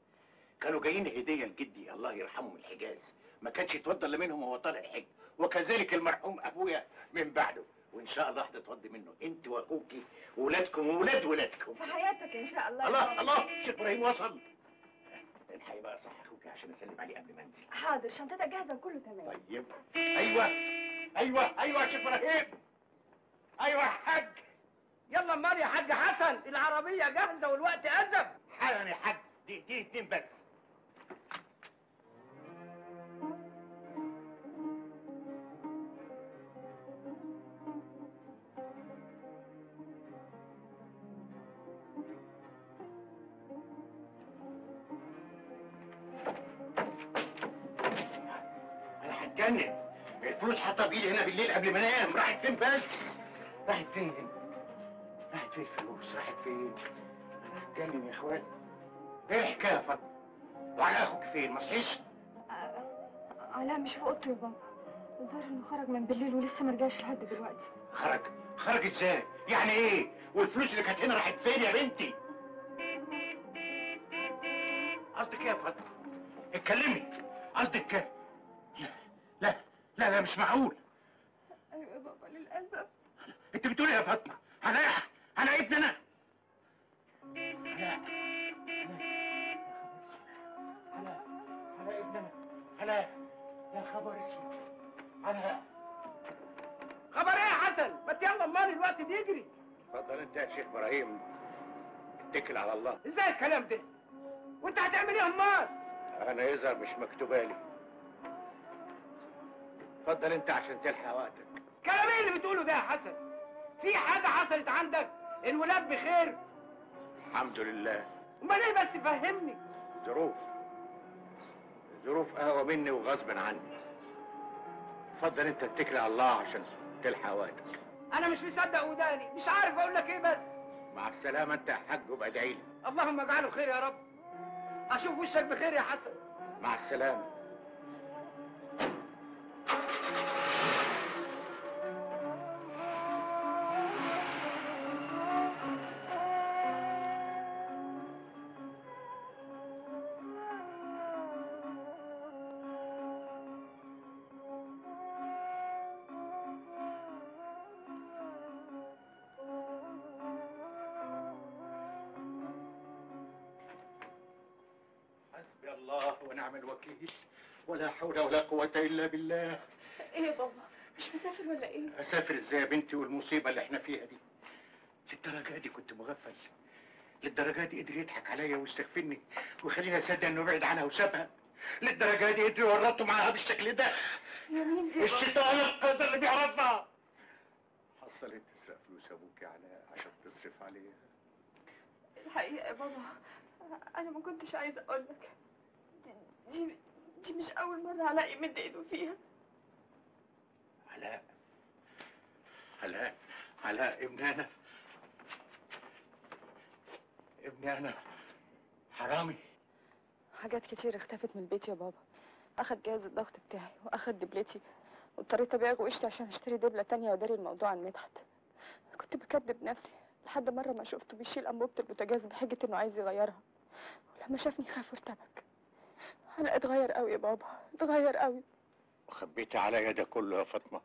كانوا جايين هديه لجدي الله يرحمه من الحجاز، ما كانش يتوضى الا منهم وهو طالع الحج، وكذلك المرحوم ابويا من بعده، وان شاء الله هتتوضي منه انت واخوكي واولادكم واولاد ولادكم في حياتك ان شاء الله. الله الله، شيخ ابراهيم وصل. الحقي بقى صح اخوكي عشان اسلم عليه قبل ما انزل. حاضر، شنطتك جاهزه كله تمام. طيب ايوه ايوه ايوه يا شيخ ابراهيم، ايوه يا حاج. يلا امال يا حاج حسن، العربية جاهزة والوقت أزف. حالا يا حاج، دقيقتين 2 بس. أنا هتجنن، الفلوس حاطة بإيدي هنا بالليل قبل ما أنام، راحت فين بس؟ راحت فين؟ راحت فين الفلوس؟ راحت فين؟ انا هتكلم يا اخوات. ايه الحكايه يا فاطمه؟ وعلى اخوك فين؟ ما صحيش؟ لا مش في اوضته يا بابا، الظاهر انه خرج من بالليل ولسه ما رجعش لحد دلوقتي. خرج؟ خرج ازاي؟ يعني ايه؟ والفلوس اللي كانت هنا راحت فين يا بنتي؟ قصدك ايه يا فاطمه؟ اتكلمي، قصدك. لا لا لا لا مش معقول. ايوه يا بابا للاسف. انت بتقولي يا فاطمه؟ علاء على ابني انا. علاء علاء على ابني انا. علاء يا خبر اسود. علاء خبر ايه يا حسن؟ ما يلا مال الوقت بيجري. اتفضل انت يا شيخ ابراهيم، اتكل على الله. ازاي الكلام ده؟ وانت هتعمل ايه امال؟ انا يظهر مش مكتوبه لي. اتفضل انت عشان تلحق وقتك. كلام ايه اللي بتقوله ده يا حسن؟ في حاجة حصلت عندك؟ الولاد بخير؟ الحمد لله. امال ايه بس فهمني؟ ظروف. ظروف قهوة مني وغصب عني. اتفضل انت اتكل على الله عشان الحوادث. انا مش مصدق وداني، مش عارف اقول لك ايه بس. مع السلامه انت يا حاج، وبادعي لي. اللهم اجعله خير يا رب، اشوف وشك بخير يا حسن. مع السلامه. الله ونعم الوكيل، ولا حول ولا قوة إلا بالله. إيه يا بابا، مش مسافر ولا إيه؟ أسافر إزاي يا بنتي والمصيبة اللي إحنا فيها دي؟ للدرجة دي كنت مغفل؟ للدرجة دي قدر يضحك عليا ويستغفرني ويخليني أصدق إنه بعد عنها وسابها؟ للدرجة دي قدر يورطه معاها بالشكل ده؟ يا مين دي؟ الشيطان القذر اللي بيعرضنا. حصلت تسرق فلوس أبوك يا علاء عشان تصرف عليها. الحقيقة يا بابا أنا ما كنتش عايزة أقول لك، دي مش أول مرة علاء يمد إيده فيها. علاء؟ علاء؟ علاء ابني أنا، ابني أنا حرامي. حاجات كتير اختفت من بيتي يا بابا، أخد جهاز الضغط بتاعي وأخد دبلتي، واضطريت أبيع غويشتي عشان أشتري دبلة تانية وأداري الموضوع عن مدحت. كنت بكذب نفسي لحد مرة ما شفته بيشيل أنبوبة البوتاجاز بحجة إنه عايز يغيرها، ولما شافني خاف وارتبك. أنا اتغير قوي يا بابا، اتغير قوي. وخبيتي عليا ده كله يا فاطمة؟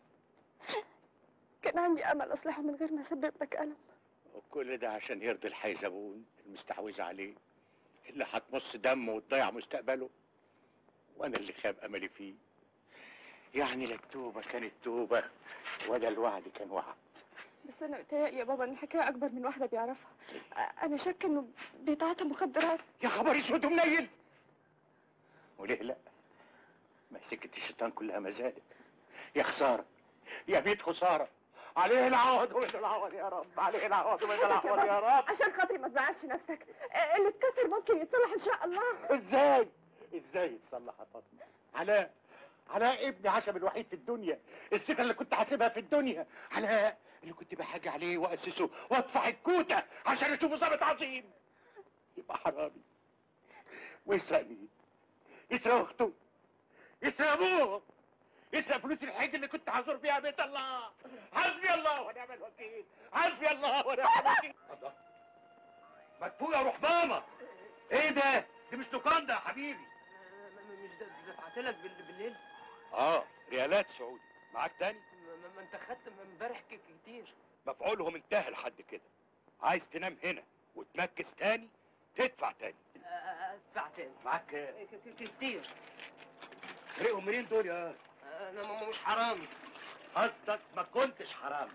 كان عندي أمل أصلحه من غير ما أسبب لك ألم. وكل ده عشان يرضي الحيزبون المستحوذة عليه، اللي هتمص دمه وتضيع مستقبله، وأنا اللي خاب أملي فيه. يعني لا التوبة كانت توبة ولا الوعد كان وعد. بس أنا متهيألي يا بابا إن الحكاية أكبر من واحدة بيعرفها. أنا شاك إنه بيتعاطى مخدرات. يا خبر أسود ومنيل! وليه لا؟ ما سكت الشيطان كلها مزالق. يا خساره، يا بيت خساره، عليه العوض ومن العوض يا رب، عليه العوض ومن العوض يا رب. عشان خاطري ما تزعلش نفسك، اللي اتكسر ممكن يتصلح ان شاء الله. ازاي؟ ازاي يتصلح يا فاطمه؟ علاء، علاء ابني عشم الوحيد في الدنيا، الثقه اللي كنت حاسبها في الدنيا، علاء اللي كنت بحاجي عليه واسسه وادفع الكوته عشان اشوفه ظابط عظيم، يبقى حرامي ويسرق مين؟ يسرق اخته، يسرق ابوه، يسرق فلوس الحج اللي كنت هزور بيها بيت الله. حسبي الله ونعم الوكيل، حسبي الله ونعم الوكيل. الله، مدفوع يا روح ماما. ايه ده؟ دي مش لوكاندا يا حبيبي. مش ده دفعتلك بالليل؟ ريالات سعودي معاك تاني؟ ما انت خدت امبارح كتير، مفعولهم انتهى لحد كده. عايز تنام هنا وتمكس تاني تدفع تاني. ادفع تاني معاك كتير. سرقهم منين دول يا انا مش حرامي. قصدك ما كنتش حرامي.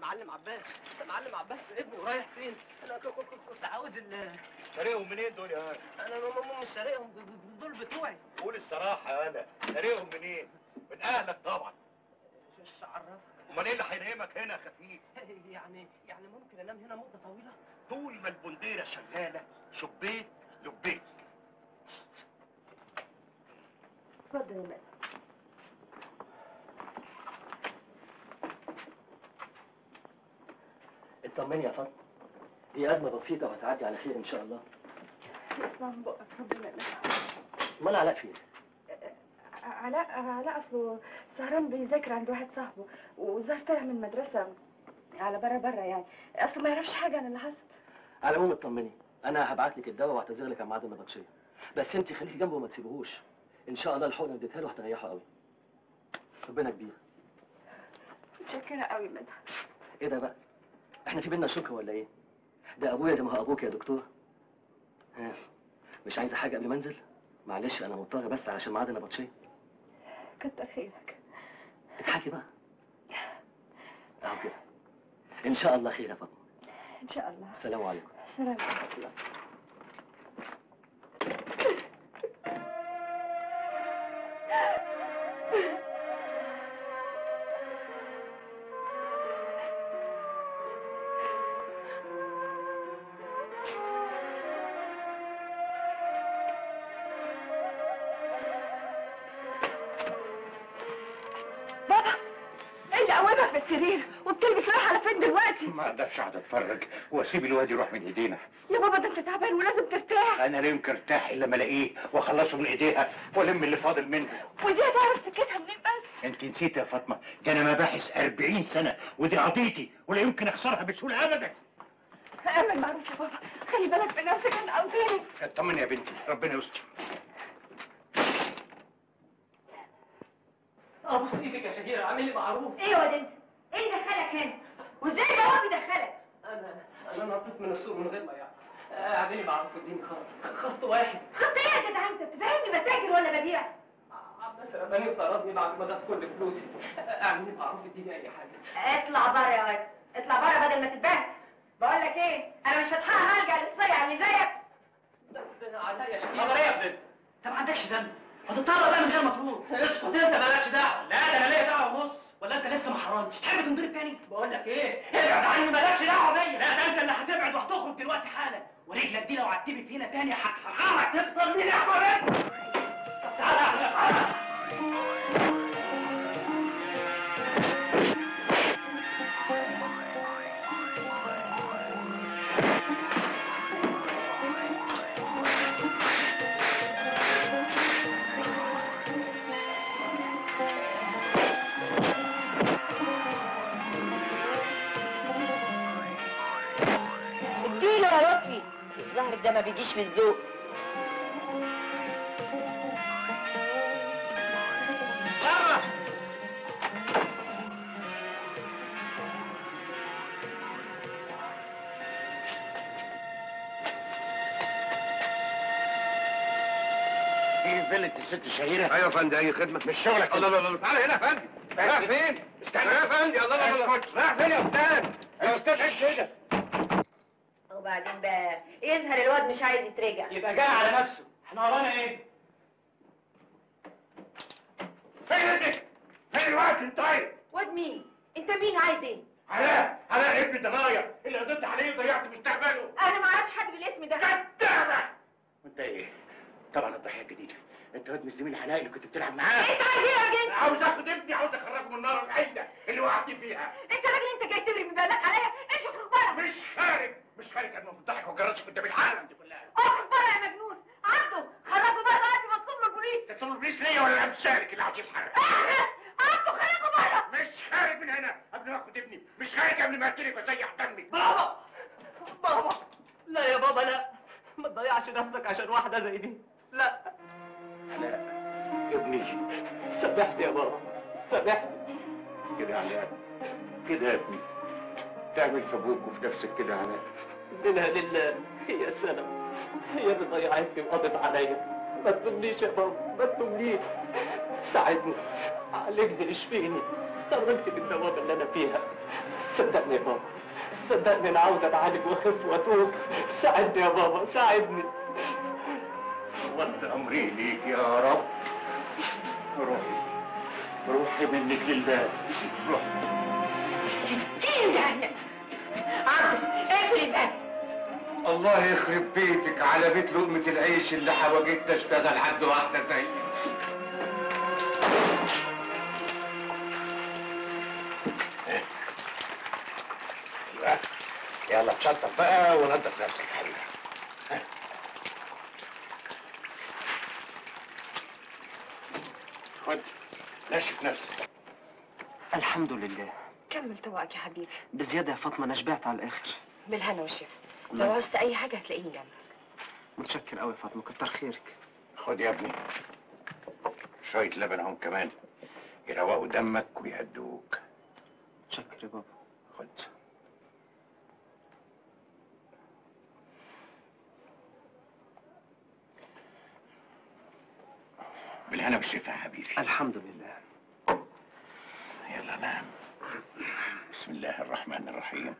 معلم عباس، معلم عباس ابني ورايح فين؟ انا كنت عاوز سرقهم منين دول يا انا مش سارقهم، دول بتوعي. قول الصراحه يا انا سارقهم منين؟ من اهلك طبعا. مش عرفك. امال ايه اللي هينامك هنا خفيف؟ يعني ممكن انام هنا مده طويله؟ طول ما البنديره شغاله شبيك لبيك. اتفضل يا مالك. اطمني يا فاطمه، دي ازمه بسيطه وهتعدي على خير ان شاء الله. اسمع من بقك، ربنا يقلقك. امال علاء فين؟ علاء اصله سهران بيذاكر عند واحد صاحبه، وظهر طالع من المدرسه على بره يعني، اصله ما يعرفش حاجه عن اللي حصل. على العموم اطمني، انا هبعت لك الدواء واعتذر لك عن ميعاد النبطشيه، بس انت خليكي جنبه وما تسيبهوش. ان شاء الله الحقنه اللي اديتها له هتريحه قوي. ربنا كبير. متشكره قوي مدحت. ايه ده بقى؟ احنا في بينا شكوى ولا ايه؟ ده ابويا زي ما هو ابوك يا دكتور. ها، مش عايزه حاجه قبل ما انزل؟ معلش انا مضطره بس عشان ميعاد النبطشيه. كتر خيرك. اضحكي بقى اهو كده. ان شاء الله خير يا فاطمه. ان شاء الله. السلام عليكم. السلام عليكم. السرير وبتلبس رايحه على فين دلوقتي؟ ما اقدرش اقعد اتفرج واسيب الواد يروح من ايدينا. يا بابا ده انت تعبان ولازم ترتاح. انا ليه ارتاح الا ما الاقيه واخلصه من ايديها والم اللي فاضل منه. ودي هتعرف سكتها منين بس؟ انت نسيت يا فاطمه، ده انا مباحث 40 سنه ودي قضيتي ولا يمكن اخسرها بسهوله ابدا. اعمل معروف يا بابا، خلي بالك من نفسك انا قصدي. اطمني يا بنتي، ربنا يستر. ابوس ايدك يا شهيره، اعملي معروف. ايه يا واد انت؟ ايه اللي دخلك هنا؟ وازاي البواب يدخلك؟ انا نطيت من السور من غير ما يعرف. اعملي معروف واديني خط واحد. خط ايه يا جدع انت؟ تفهمني بتاجر ولا ببيع؟ عباس رباني طردني بعد ما ضاف كل فلوسي. اعملي معروف واديني اي حاجه. اطلع بره يا واد، اطلع بره بدل ما تتبهدل. بقول لك ايه؟ انا مش فاتحاها هلجأ للصيع اللي زيك. ده عليا يا شهيره. طب ايه يا ابني؟ انت ما عندكش ذنب. هتضطر بقى من غير ما تروح. اسكت انت مالكش دعوه. لا ده انا ليا دعوه ونص. ولا انت لسه ما حرمتش؟ تحب تنضرب تاني؟ بقول لك ايه؟ ابعد عني مالكش دعوه بيا. لا ده انت اللي هتبعد وهتخرج دلوقتي حالا، ورجلك دي لو عتبت هنا تاني هكسرها، هتكسر مين يا حمار؟ طب تعالى يا حمار. ده ما بيجيش من ذوق. بره ايه بلد الست شهيره؟ ايوه يا فندم. اي خدمه؟ مش شغلك. الله الله الله، تعالى هنا يا فندم. رايح فين؟ استنى يا فندم. الله الله الله، رايح فين يا استاذ؟ يا استاذ عيش كده. وبعدين بقى يظهر الواد مش عايز يترجع، يبقى جاي على نفسه. احنا ورانا ايه؟ فين ابنك؟ فين الواد انت؟ طيب واد مين؟ انت مين؟ عايز ايه؟ علاء ابن درايه اللي قضيت عليه وضيعت مستقبله. انا ما اعرفش حد بالاسم ده. كدابه. وانت ايه؟ طبعا الضحيه الجديده. انت واد من الزميل علاء اللي كنت بتلعب معاه. انت عايز ايه يا راجل؟ عاوز اخد ابني، عاوز اخرجه من النار العيده اللي وقعت فيها. انت راجل، انت جاي تبري ببالك عليا؟ امشي اخرج بره. مش خارج انا بضحك وجراتش كنت بالعالم دي كلها. اخرج بره يا مجنون. عبده خرجوا بره دلوقتي، مطلوب من البوليس. تطلب البوليس ليا ولا مشارك اللي عاوز يتحرك؟ احرس عبده، خرجوا بره. مش خارج من هنا قبل ما اخد ابني، مش خارج قبل ما اقتلك واسيح دمي. بابا بابا، لا يا بابا لا، ما تضيعش نفسك عشان واحده زي دي. لا لا ابني، سامحني يا بابا، سامحني. كده يا علاء، كده يا ابني، تعمل في ابوك وفي نفسك كده يا علاء. إنها لله. يا سلام، هي اللي ضيعتني وقضت عليا. ما تلومنيش يا بابا، ما تلومنيش. ساعدني، عالجني، اشفيني، طلبت من البوابه اللي انا فيها. صدقني يا بابا، صدقني انا عاوز اتعالج واخف واتوب. ساعدني يا بابا، ساعدني. وانت امري ليك يا رب. روحي منك لله، روحي. ستين دهنة. عبد اقفل الباب. الله يخرب بيتك على بيت لقمة العيش اللي حواجبت اشتغل عند واحدة زيك. يلا اتشطف بقى ونضف نفسك يا حبيبي. خد نشف نفسك. الحمد لله. كمل طبقك يا حبيبي. بزيادة يا فاطمة، أنا شبعت على الآخر. بالهنا والشفا. لو عوزت أي حاجة هتلاقيني جنبك. متشكر قوي يا فاطمة، كتر خيرك. خد يا ابني شوية لبن أهو كمان، يروقوا دمك ويهدوك. متشكر يا بابا. خد. بالهنا والشفا يا حبيبي. الحمد لله. يلا نام. بسم الله الرحمن الرحيم.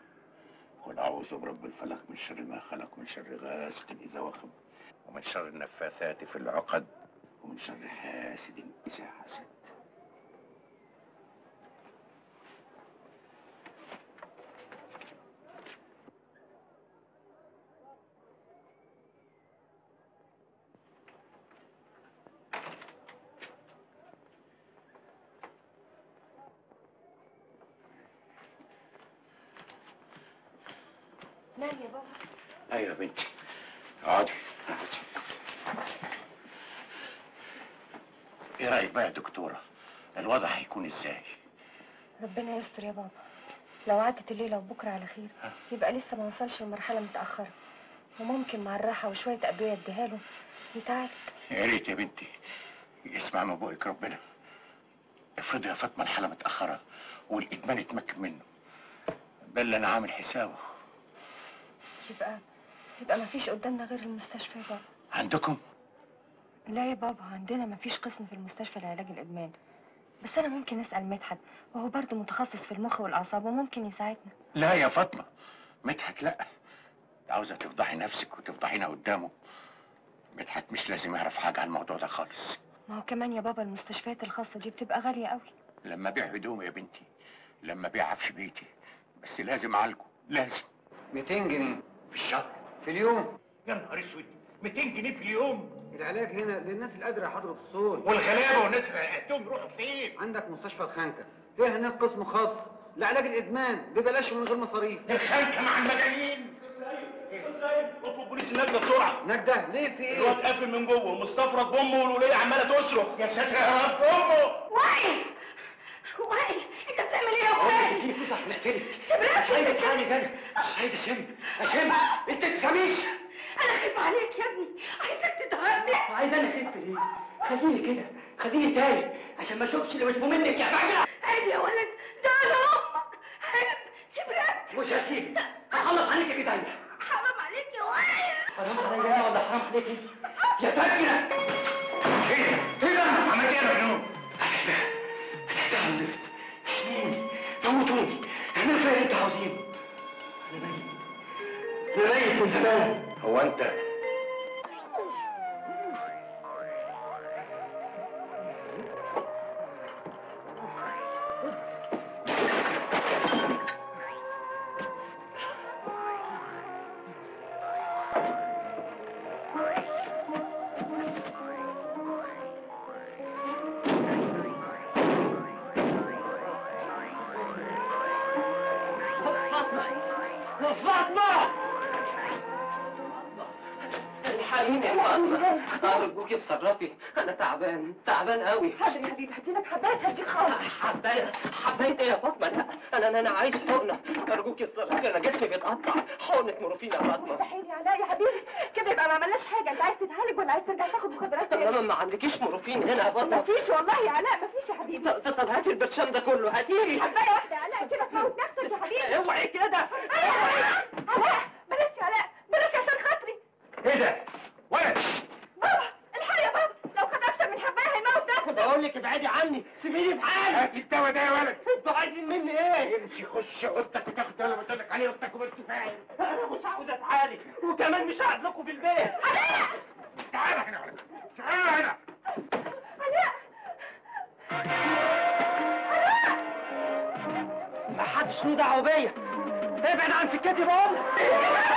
قل اعوذ برب الفلق من شر ما خلق، من شر غاسق اذا وقب، ومن شر النفاثات في العقد، ومن شر حاسد اذا حسد. نام يا بابا. ايوه يا بنتي اقعدي اقعدي. ايه رايك بقى يا دكتوره؟ الوضع هيكون ازاي؟ ربنا يستر يا بابا. لو عدت الليله وبكره على خير يبقى لسه ما وصلش لمرحله متاخره، وممكن مع الراحه وشويه ادويه اديها له يتعالج. يا ريت يا بنتي، اسمع من بقك ربنا. افرضي يا فاطمه الحاله متاخره والادمان اتمكن منه، ده اللي انا عامل حسابه. يبقى مفيش قدامنا غير المستشفى يا بابا. عندكم؟ لا يا بابا، عندنا مفيش قسم في المستشفى لعلاج الادمان، بس انا ممكن اسال مدحت، وهو برضه متخصص في المخ والاعصاب وممكن يساعدنا. لا يا فاطمه، مدحت لا، عاوزه تفضحي نفسك وتفضحينا قدامه. مدحت مش لازم يعرف حاجه عن الموضوع ده خالص. ما هو كمان يا بابا المستشفيات الخاصه دي بتبقى غاليه قوي. لما ابيع هدومي يا بنتي، لما ابيع عفش بيتي، بس لازم اعالجه، لازم. 200 جنيه في الشهر، في اليوم. يا نهار اسود، 200 جنيه في اليوم؟ العلاج هنا للناس القادره يا حضره الصوت. والغلابه والناس اللي هيقدموا يروحوا فين؟ عندك مستشفى الخانكه، فيها هناك قسم خاص لعلاج الادمان ببلاش ومن غير مصاريف. الخانكه مع المجانين. اطلب بوليس النجده بسرعه. نجده ليه؟ في ايه؟ الواد قافل من جوه ومستفرد بامه، والوليه عماله تصرخ يا ساتر يا رب. امه وائل، وائل انت بتعمل ايه يا وائل؟ اديني فلوس عشان اقتلك. سيب نفسك. مش عايز اشم. انت تفهميش؟ انا خايف عليك يا ابني، عايزك تتهرب. عايز انا خايف ليه؟ خليني كده، خليني تاني عشان ما اشوفش اللي وشمه منك يا بجع. عيب يا ولد، ده انا امك. عيب، سيب رقبتي. مش هسيب، هخلص عليك بايديا. حرام عليك يا وائل. حرام عليا انا ولا حرام عليك انت؟ يا فجره. ايه ده؟ عملت ايه يا مجنون؟ انا هنفت، اشنيني، موتوني، اعملوا فيا اللي انتوا عاوزينه. انا ميت، انا ميت من زمان. هو انت أرجوكي اتصرفي، أنا تعبان، تعبان قوي. حاضر يا حبيبي، هديلك حباية هديك خالص. حباية؟ حباية إيه يا فاطمة؟ لا، أنا عايش حقنة. أرجوكي اتصرفي، أنا جسمي بيتقطع. حقنة مورفين يا فاطمة. مستحيل يا علاء يا حبيبي، كده يبقى ما عملناش حاجة. أنت عايز تتعالج ولا عايز ترجع تاخد مخدرات تاني؟ لا، ما عندكيش مورفين هنا يا فاطمة. مفيش والله يا علاء، مفيش يا حبيبي. طب هاتي البرشام ده كله، هاتيه. حباية واحدة يا علاء كده تموت نفسك يا حبيبي. أوعي كده. علاء بلاش، يا علاء بلاش عشان خاطري. إيه ده؟ ولد بابا، الحق يا بابا، لو خد اكتر من حبايه هيموت نفسه. بقول لك ابعدي عني، سيبيني في حالي. هات الدواء ده يا ولد. انتوا عايزين مني ايه؟ امشي، خش اوضتك وتاخد الدواء اللي بقول لك عليه. اوضتك وامشي فعلا. انا مش عاوز اتعالج، وكمان مش هقعد لكم في البيت. علاء تعالى هنا يا ولد، تعالى هنا. علاء علاء، ما حدش له دعوه بيا، ابعد عن سكتي بقول لك.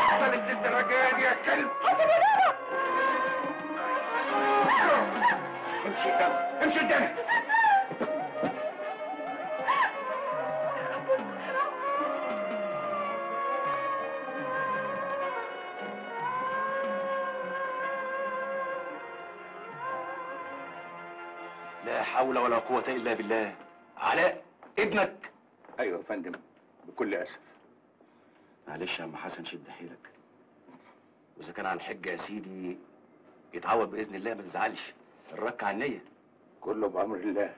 وصلت للدرجه دي يا كلب؟ حسبي يا بابا. امشي قدامي، امشي قدامي. لا حول ولا قوة إلا بالله. علاء ابنك؟ أيوة يا فندم، بكل أسف. معلش يا عم حسن، شد حيلك. وإذا كان عن حجة يا سيدي يتعوض بإذن الله، ما تزعلش. الرك على النية، كله بأمر الله.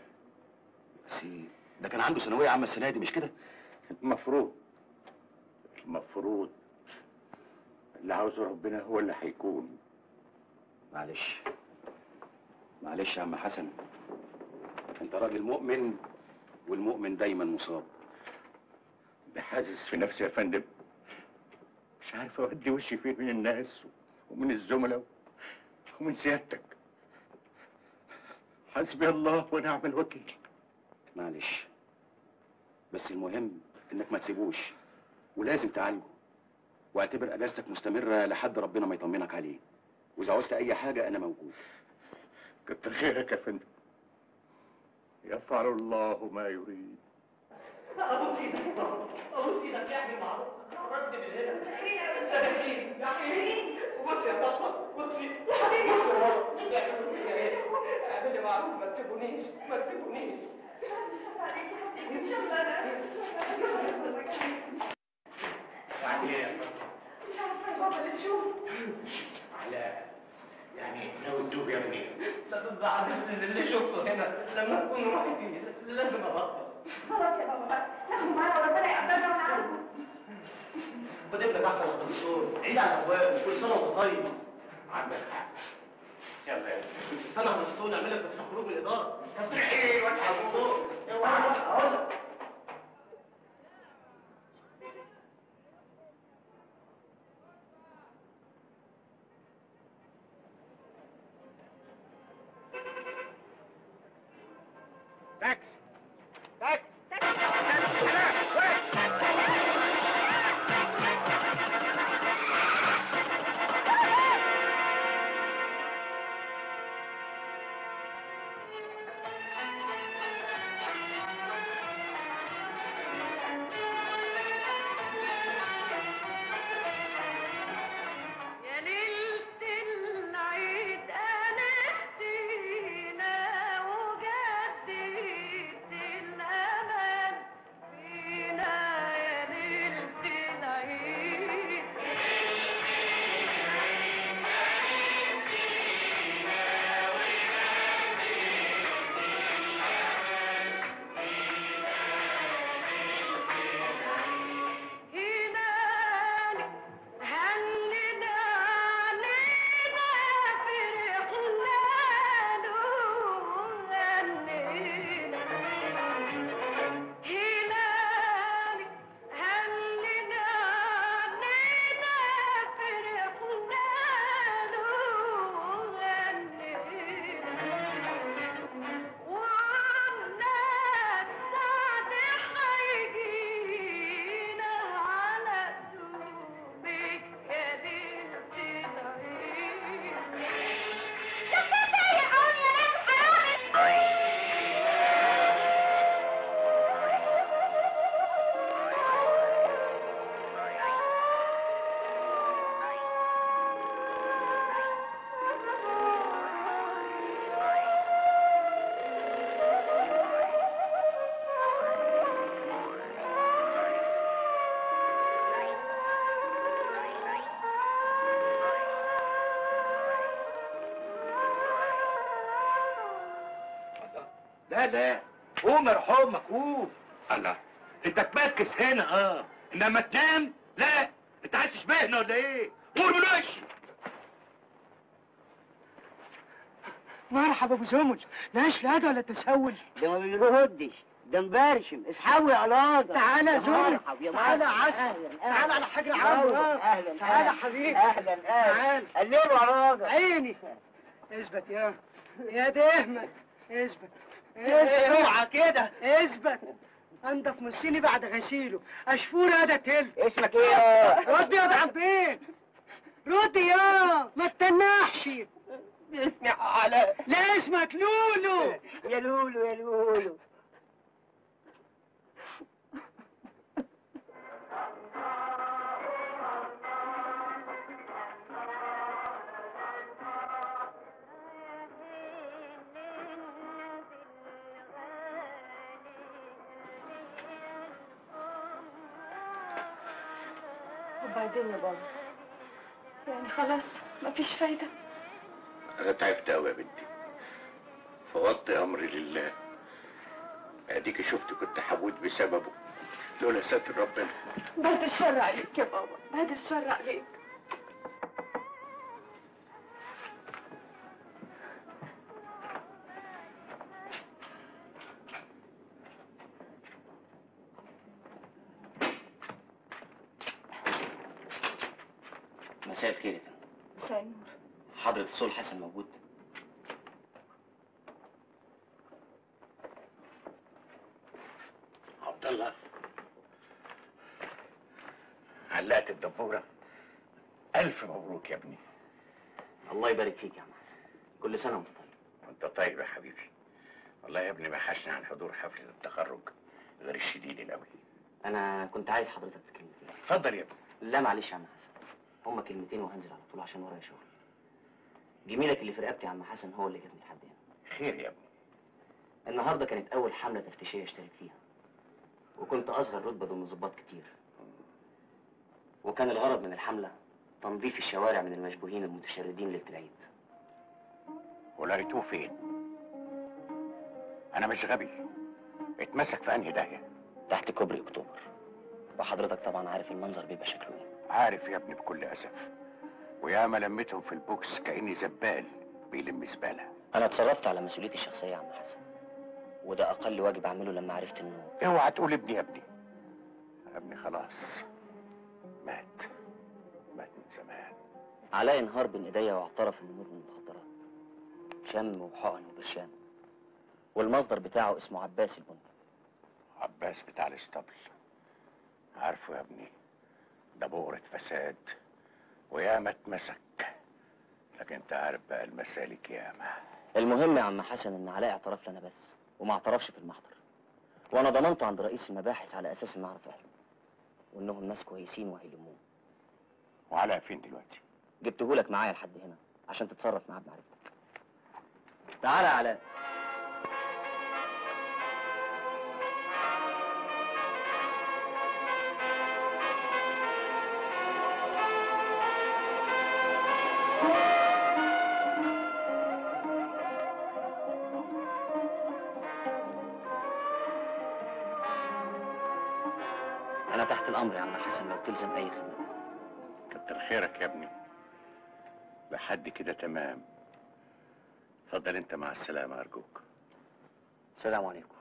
بس ده كان عنده ثانوية عامة السنة دي، مش كده؟ المفروض اللي عاوزه ربنا هو اللي هيكون. معلش يا عم حسن، أنت راجل مؤمن، والمؤمن دايما مصاب. ده حاسس في نفسي يا فندم، مش عارف أودي وشي فين من الناس ومن الزملاء ومن سيادتك. حسبي الله ونعم الوكيل. معلش، بس المهم انك ما تسيبوش، ولازم تعالجه، واعتبر اجازتك مستمره لحد ربنا ما يطمنك عليه. واذا عوزت اي حاجه انا موجود. كتر خيرك يا فندم، يفعل الله ما يريد. ابوس ايدك، ابوس ايدك، اعمل معروف، رد من هنا. يعني لو تدوب يا ابني بعد اللي شفته هنا لما تكون روحي لازم ابطل. خلاص يا بابا لازم مره وربنا يقدرنا وانا عاوزه. بديت لك احسن الدكتور عيد على ابواب وكل سنه وانت طيب. عندك حق. يلا يا ابني استنى احنا السوق نعمل لك بس خروج من الاداره. طب ايه الواد حبوب؟ اوعى اقول لك. لا عمر حوم مكوف. الله انت تمركز هنا انما تنام. لا انت عايز تشبهنا ولا ايه؟ قول ماشي. مرحبا ابو زمج. لاش لاده ولا تسول ده ما بيردش ده مبرشم. اصحابي يا علاضه. تعالى يا زمج تعالى يا عسل تعالى على حجر عمرو. اهلا تعالى حبيبي. اهلا اهلا قلبه يا راجل عيني. اثبت يا دهمت اثبت. اوعى كده اثبت. انضف من الصيني بعد غسيله اشفور هذا تل. اسمك ايه؟ ردي يا ضعف بيه. ردي ما تتنحش. اسمي علاء. لا اسمك لولو. يا لولو يا لولو. وبعدين يا بابا يعني خلاص مفيش فايدة. أنا تعبت أوي يا بنتي فوضت أمري لله. أديكي شفت كنت هموت بسببه لولا ستر ربنا. بعد الشر عليك يا بابا بعد الشر عليك. مساء الخير يا فندم. مساء النور. حضرة السول حسن موجود؟ عبد الله علقت الدبورة. ألف مبروك يا ابني. الله يبارك فيك يا عم حسن. كل سنة وأنت طيب. وأنت طيب يا حبيبي. والله يا ابني وحشني عن حضور حفلة التخرج غير الشديد الأول. أنا كنت عايز حضرتك في كلمتين. اتفضل يا ابني. لا معلش يا عم حسن. هما كلمتين وهنزل على طول عشان ورايا شغل. جميلك اللي في رقبتي يا عم حسن هو اللي جابني لحد هنا. خير يا ابني. النهارده كانت أول حملة تفتيشية اشترك فيها، وكنت أصغر رتبة ضمن ضباط كتير، وكان الغرض من الحملة تنظيف الشوارع من المشبوهين المتشردين ليلة العيد. ولقيتوه فين؟ أنا مش غبي. اتمسك في أنهي داهية؟ تحت كوبري أكتوبر، وحضرتك طبعا عارف المنظر بيبقى شكله إيه. عارف يا ابني بكل أسف، وياما لميتهم في البوكس كأني زبال بيلم زبالة. أنا اتصرفت على مسؤوليتي الشخصية يا عم حسن، وده أقل واجب أعمله لما عرفت إنه اوعى تقول ابني يا ابني. ابني خلاص مات من زمان. علاء انهار بين إيديا واعترف إنه مدمن مخدرات، شم وحقن وبرشام، والمصدر بتاعه اسمه عباس البني. عباس بتاع الاسطبل، عارفه يا ابني، ده بؤرة فساد وياما اتمسك، لكن انت عارف بقى المسالك ياما. المهم يا عم حسن ان علاء اعترف لنا بس، وما اعترفش في المحضر، وانا ضمنته عند رئيس المباحث على اساس ان اعرف اهله، وانهم ناس كويسين وهيلموه. وعلاء فين دلوقتي؟ جبتهولك معايا لحد هنا عشان تتصرف معاه بمعرفتك. تعالى يا علاء. الامر يا عم حسن لو تلزم اي خدمه. كتر خيرك يا ابني، لحد كده تمام. اتفضل انت مع السلامه ارجوك. السلام عليكم.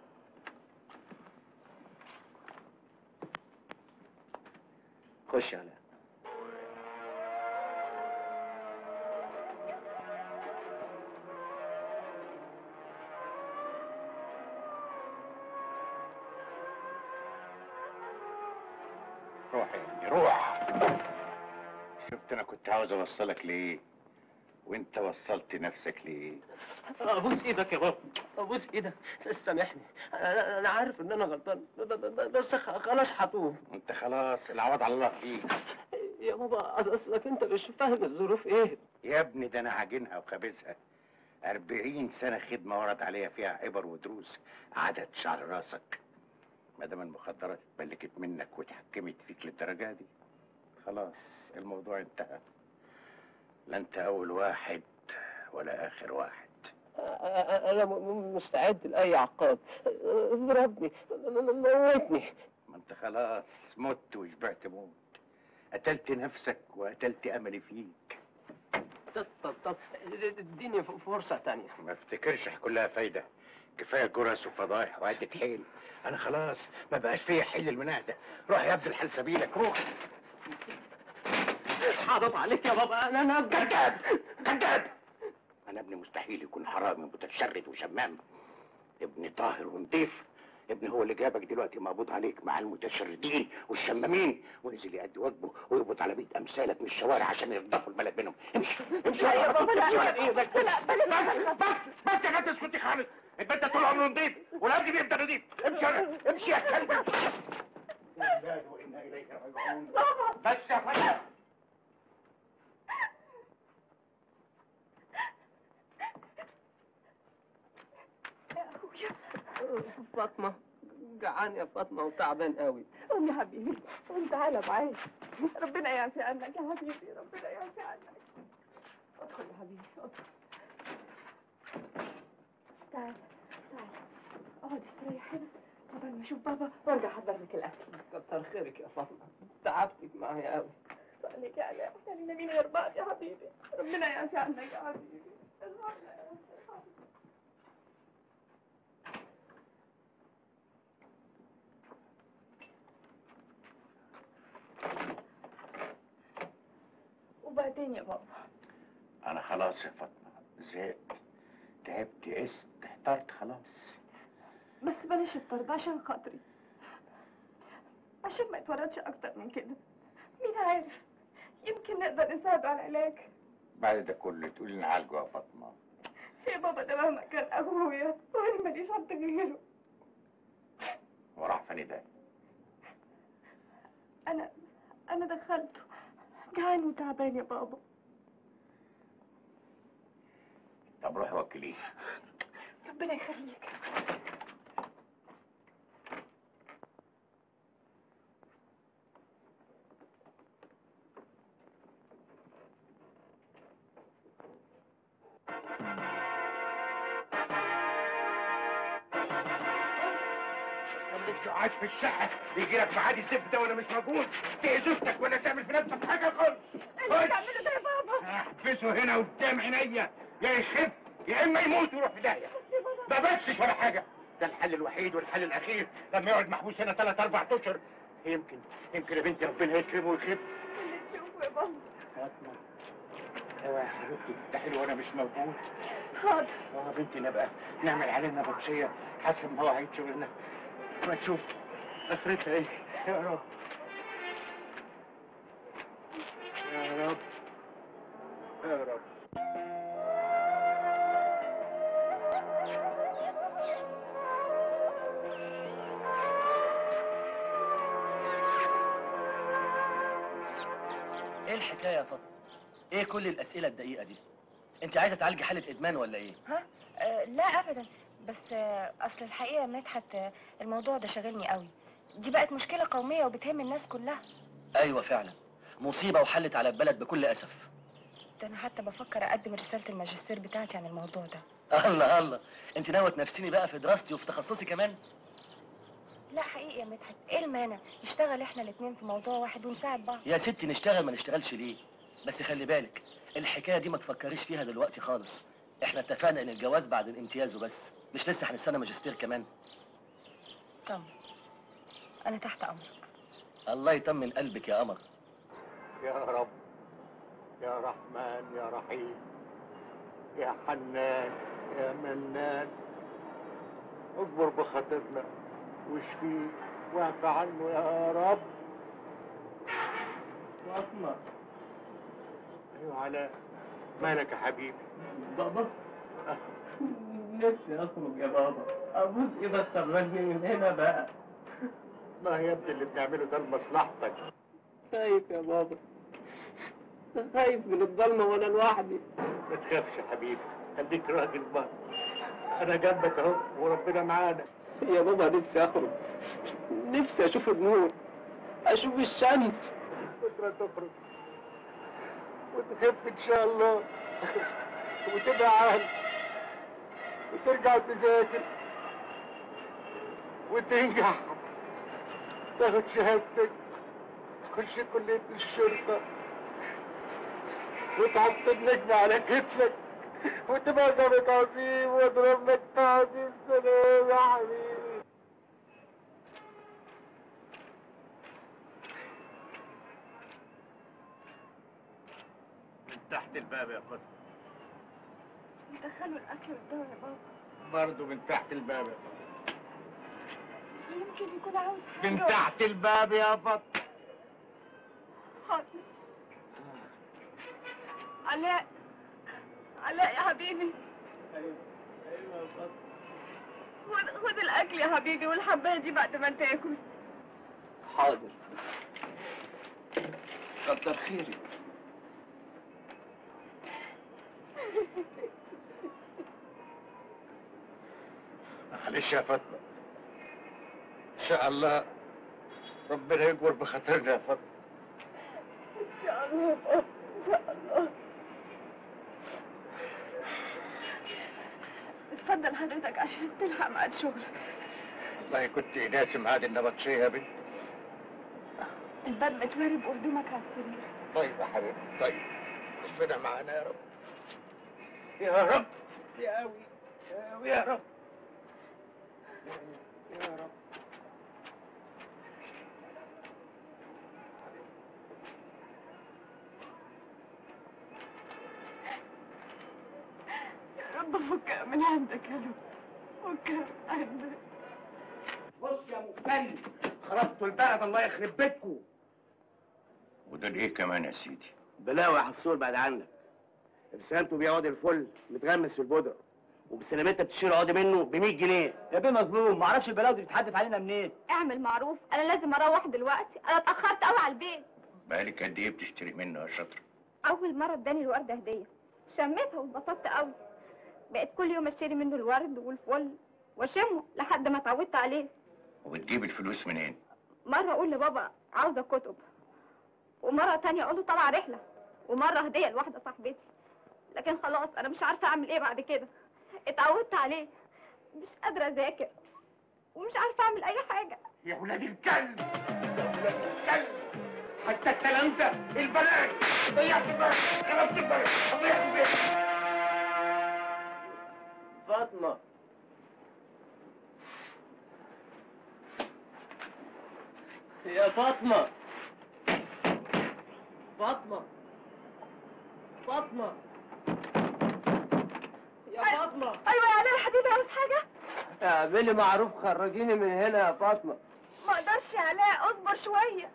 خش يا علاء. انا كنت عاوز اوصلك ليه وانت وصلت نفسك ليه؟ ابوس ايدك يا بابا، ابوس ايدك، سامحني. انا عارف ان انا غلطان، بس خلاص هتوب. انت خلاص، العوض على الله فيك يا بابا. اصلك انت مش فاهم الظروف ايه يا ابني، ده انا عاجنها وخابزها. 40 سنة خدمه ورد عليا فيها عبر ودروس عدد شعر راسك. ما دام المخدرات اتملكت منك وتحكمت فيك للدرجه دي، خلاص الموضوع انتهى. لا انت اول واحد ولا اخر واحد. انا مستعد لاي عقاب. اضربني، موتني. ما انت خلاص مت وشبعت موت، قتلت نفسك وقتلت املي فيك. طب اديني فرصه تانية. ما افتكرش كلها فايده، كفايه جرس وفضايح وعده حيل. انا خلاص ما بقاش فيا حل المناهده. روح يا ابن الحل سبيلك، روح. حرام عليك يا بابا، انا كذاب كذاب. انا ابني مستحيل يكون حرامي متشرد وشمام. ابني طاهر ونضيف. ابني هو اللي جابك دلوقتي مقبوض عليك مع المتشردين والشمامين، ونزل يأدي واجبه ويربط على بيت امثالك من الشوارع عشان ينضفوا البلد منهم. امشي امشي يا بابا. لا لا لا، بس يا بنت اسكتي خالص. انت طول عمره نضيف ولازم يبقى نضيف. امشي امشي يا كلب. بس يا فندم. فاطمة جعان يا فاطمة وتعبان قوي. قوم يا حبيبي، قوم تعالى معايا. ربنا يعفي عنك يا حبيبي، ربنا يعفي عنك. ادخل يا حبيبي، ادخل. تعالى تعالى اقعد استريح هنا قبل ما اشوف بابا وارجع احضر لك الاكل. كتر خيرك يا فاطمة، تعبتك معايا قوي. سألك يا علاء، خلينا مين غير بعض يا حبيبي. ربنا يعفي عنك يا حبيبي. وبعدين يا بابا؟ أنا خلاص يا فاطمة، زهقت، تعبت، قست، احترت خلاص. بس بلاش الطرد عشان خاطري، عشان ما اتورطش أكتر من كده. مين عارف، يمكن نقدر نساعد على العلاج. بعد ده كله تقولي نعالجه يا فاطمة؟ يا بابا ده مهما كان أخويا وأنا ماليش حد غيره. وراح فين ده؟ أنا دخلته، جعان وتعبان يا بابا. طب روحي وكليه. ربنا يخليك. عايش في الشقه يجي لك معادي الزفت ده وانا مش موجود، تاذي زوجتك ولا تعمل في نفسك حاجه خالص. اللي بتعمله ده يا بابا احبسه هنا قدام عينيا، يا يخف يا اما يموت ويروح في داهيه. ما بسش ولا حاجه، ده الحل الوحيد والحل الاخير. لما يقعد محبوس هنا 3 4 اشهر يمكن يا بنتي ربنا يكرمه ويخف. اللي تشوفه يا بابا. فاطمه اوعي يا حبيبتي تستحيل وانا مش موجود. حاضر. اه بنتي نبقى نعمل علينا بطشيه حسب مواعيد شغلنا. ما تشوف اخرتها ايه يا رب يا رب يا رب. ايه الحكايه يا فاطمه؟ ايه كل الاسئله الدقيقه دي؟ انت عايزه تعالجي حاله ادمان ولا ايه؟ ها؟ لا ابدا، بس اصل الحقيقه يا مدحت الموضوع ده شاغلني قوي. دي بقت مشكله قوميه وبتهم الناس كلها. ايوه فعلا، مصيبه وحلت على البلد بكل اسف. ده انا حتى بفكر اقدم رساله الماجستير بتاعتي عن الموضوع ده. الله الله، انت ناويه تنافسيني بقى في دراستي وفي تخصصي كمان؟ لا حقيقي يا مدحت، ايه المانع نشتغل احنا الاثنين في موضوع واحد ونساعد بعض؟ يا ستي نشتغل ما نشتغلش ليه؟ بس خلي بالك الحكايه دي ما تفكريش فيها دلوقتي خالص. احنا اتفقنا ان الجواز بعد الامتياز وبس، مش لسه هنستنى ماجستير كمان. طمن، انا تحت امرك. الله يطمن قلبك يا قمر. يا رب يا رحمن يا رحيم يا حنان يا منان، اجبر بخاطرنا واشفيه واعف عنه يا رب. فاطمه. ايوه علاء، مالك يا حبيبي؟ بابا نفسي اخرج يا بابا، ابوس ايدك تخرجني من هنا بقى. ما يا ابني اللي بتعمله ده لمصلحتك. خايف يا بابا، خايف من الضلمه وانا لوحدي. ما تخافش يا حبيبي، خليك راجل بقى، انا جنبك اهو وربنا معانا. يا بابا نفسي اخرج، نفسي اشوف النور، اشوف الشمس. بكره تخرج وتخف ان شاء الله وتبقى عالم وترجع تذاكر وتنجح، تاخد شهادتك، تخش كلية الشرطة وتحط النجم على كتفك وتبقى ظابط عظيم واضرب لك تعظيم. سلام يا حبيبي. من تحت الباب يا قطب. دخلوا الاكل والدواء يا بابا. برضه من تحت الباب يا بابا. يمكن يكون عاوز حاجه من تحت الباب يا بابا. حاضر. علاء، علاء يا حبيبي. ايوه ايوه يا بابا. خد الاكل يا حبيبي والحبايه دي بعد ما انت تاكل. حاضر. كتر خيرك. معلش يا فاطمة، إن شاء الله ربنا يجبر بخاطرنا يا فاطمة. إن شاء الله يا بابا، إن شاء الله. اتفضل حضرتك عشان تلحق ميعاد شغلك. والله كنت ناسي ميعاد النبطشية يا بنت. الباب متوارب وهدومك على السرير. طيب يا حبيبتي، طيب، ربنا معانا يا رب. يا رب يا قوي يا قوي يا رب. يا رب. يا رب فكها من عندك يا رب، فكها من عندك. بص يا مفتري، خربتوا البلد الله يخرب بيتكم. وده ليه كمان يا سيدي؟ بلاوي يا حسون بعد عنك. بسلامته بيع عود الفل متغمس في البودره، وبسلامتها بتشيل عود منه ب 100 جنيه. يا بيه مظلوم، معرفش البلاوي دي بتتحدف علينا منين. اعمل معروف، انا لازم اروح دلوقتي، انا اتاخرت قوي على البيت. بقالك قد ايه بتشتري منه يا شاطره؟ اول مره اداني الورده هديه، شميتها واتبسطت قوي، بقيت كل يوم اشتري منه الورد والفل واشمه لحد ما اتعودت عليه. وبتجيب الفلوس منين؟ مره اقول لبابا عاوزه كتب، ومره تانية اقول له طالعه رحله، ومره هديه لواحده صاحبتي. لكن خلاص انا مش عارفه اعمل ايه بعد كده، اتعودت عليه، مش قادره اذاكر ومش عارفه اعمل اي حاجه. يا ولاد الكلب، يا ولاد الكلب، حتى التلامذه البنات ضيعت البنات، خربت البنات، ضيعت البيت. فاطمه يا فاطمه، فاطمه فاطمه يا فاطمه. ايوه يا علاء حبيبي، عاوز حاجه؟ اعملي معروف خرجيني من هنا يا فاطمه. ما اقدرش يا علاء، اصبر شويه.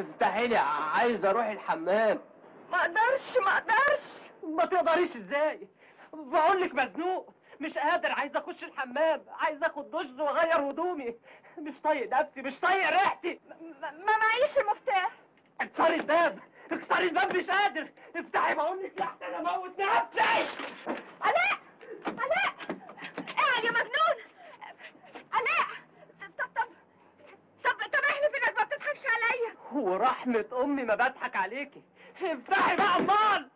افتحي لي، عايز اروح الحمام. ما اقدرش ما اقدرش. ما تقدريش ازاي؟ بقول لك مزنوق، مش قادر، عايز اخش الحمام، عايز اخد دش واغير هدومي، مش طايق نفسي، مش طايق ريحتي. ما معيش المفتاح. اكسري الباب، اكسري الباب، مش قادر. افتحي بقول لك لحسن اموت نفسي. علاء، علاء اقعد يا مجنون. علاء طب احلف انك ما بتضحكش عليا. ورحمة امي ما بضحك عليكي. افتحي بقى امال.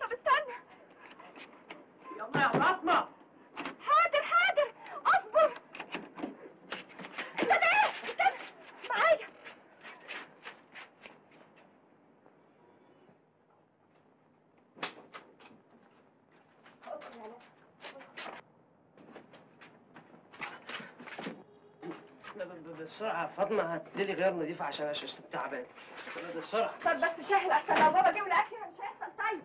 طب استنى. يلا يا فاطمة. حاضر حاضر، اصبر. استنى ايه؟ استنى معايا. بسرعة يا فاطمة، هتديلي غير نضيف عشان الشاشة تعبانة. بسرعة. طب بس شاحن أحسن، لو بابا جه ولقاك هنا مش هيحصل. طيب.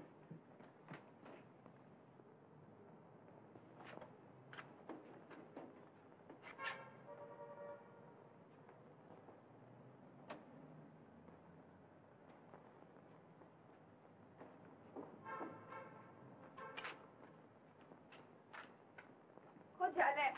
خد يا علاء.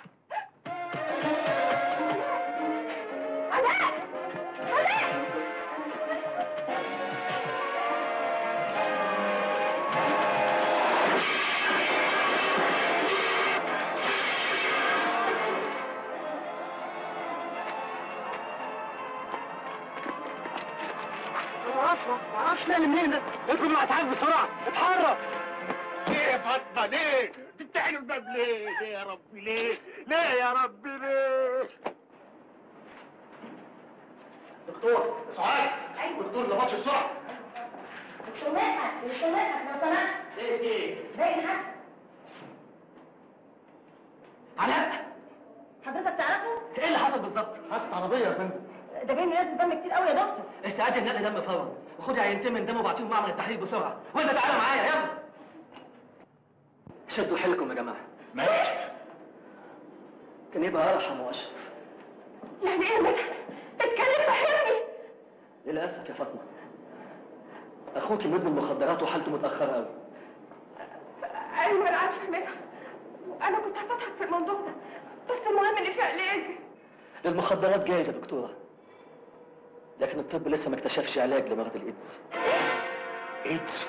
معرفش نقل منين ده؟ اطلب الاسعاف بسرعه، اتحرك! ليه يا فاطمه ليه؟ تفتحي الباب ليه؟ ليه يا ربي ليه؟ ليه يا ربي ليه؟ دكتور اسعاف. ايوه دكتور، ده ماتش بسرعه. مش سامعك مش سامعك لو سمحت. ليه ايه؟ باين حد؟ علاء؟ حضرتك تعرفه؟ ايه اللي حصل بالظبط؟ حادثه عربيه يا فندم. ده باين ناس دم كتير قوي يا دكتور. استعادة نقل دم فورا، وخدي عينتين من دم وبعتيهم معمل التحليل بسرعه، ولا تعالى معايا يلا. شدوا حيلكم يا جماعه. مات؟ كان يبقى ارحم واشرف. يعني ايه يا مدحت؟ تتكلم بحلمي. للاسف يا فاطمه، اخوك مدمن مخدرات وحالته متاخره قوي. ايوه انا عارفه يا مدحت، انا كنت هفتحك في الموضوع ده، بس المهم اللي فيه علاج. المخدرات جايزه يا دكتوره، لكن الطب لسه ما اكتشفش علاج لمرض الايدز. ايدز؟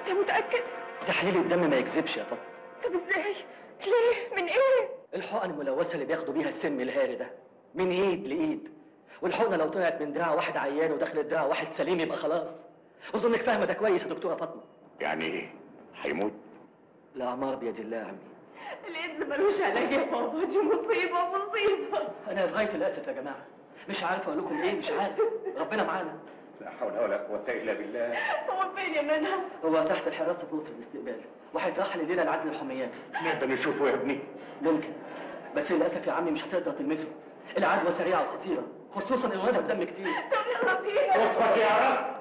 انت متاكد؟ تحليل الدم ما يكذبش يا فاطمه. طب ازاي؟ ليه؟ من ايه؟ الحقن الملوثه اللي بياخدوا بيها السم الهاري ده، من ايد لايد، والحقنه لو طلعت من دراع واحد عيان ودخلت دراع واحد سليم يبقى خلاص. اظنك فاهمه ده كويس يا دكتوره فاطمه. يعني ايه؟ هيموت؟ الاعمار بيد الله يا عمي. الايدز ملوش علاج يا بابا، دي مصيبه مصيبه. انا بغايه الاسف يا جماعه، مش عارف اقول لكم ايه، مش عارف. ربنا معانا. لا حول ولا قوه الا بالله. هو فين يا منى؟ هو تحت الحراسه في غرفه الاستقبال، وهيترحل الليله لعزل الحميات. نقدر نشوفه يا ابني؟ ممكن، بس للاسف يا عمي مش هتقدر تلمسه، العدوى سريعه وخطيره، خصوصا ان وزع الدم كتير. طب يلا بينا. اتفضل يا عم.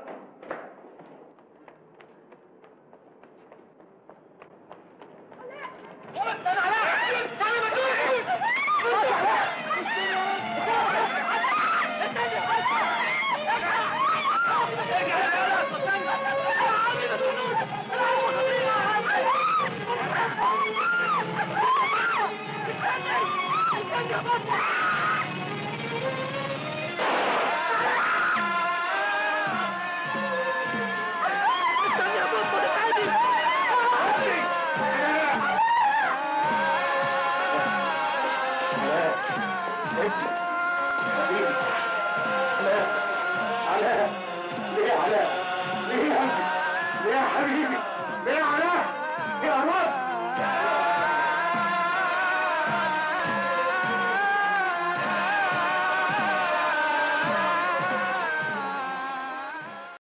علاء، ليه يا حبيبي، ليه يا علاء، يا رب.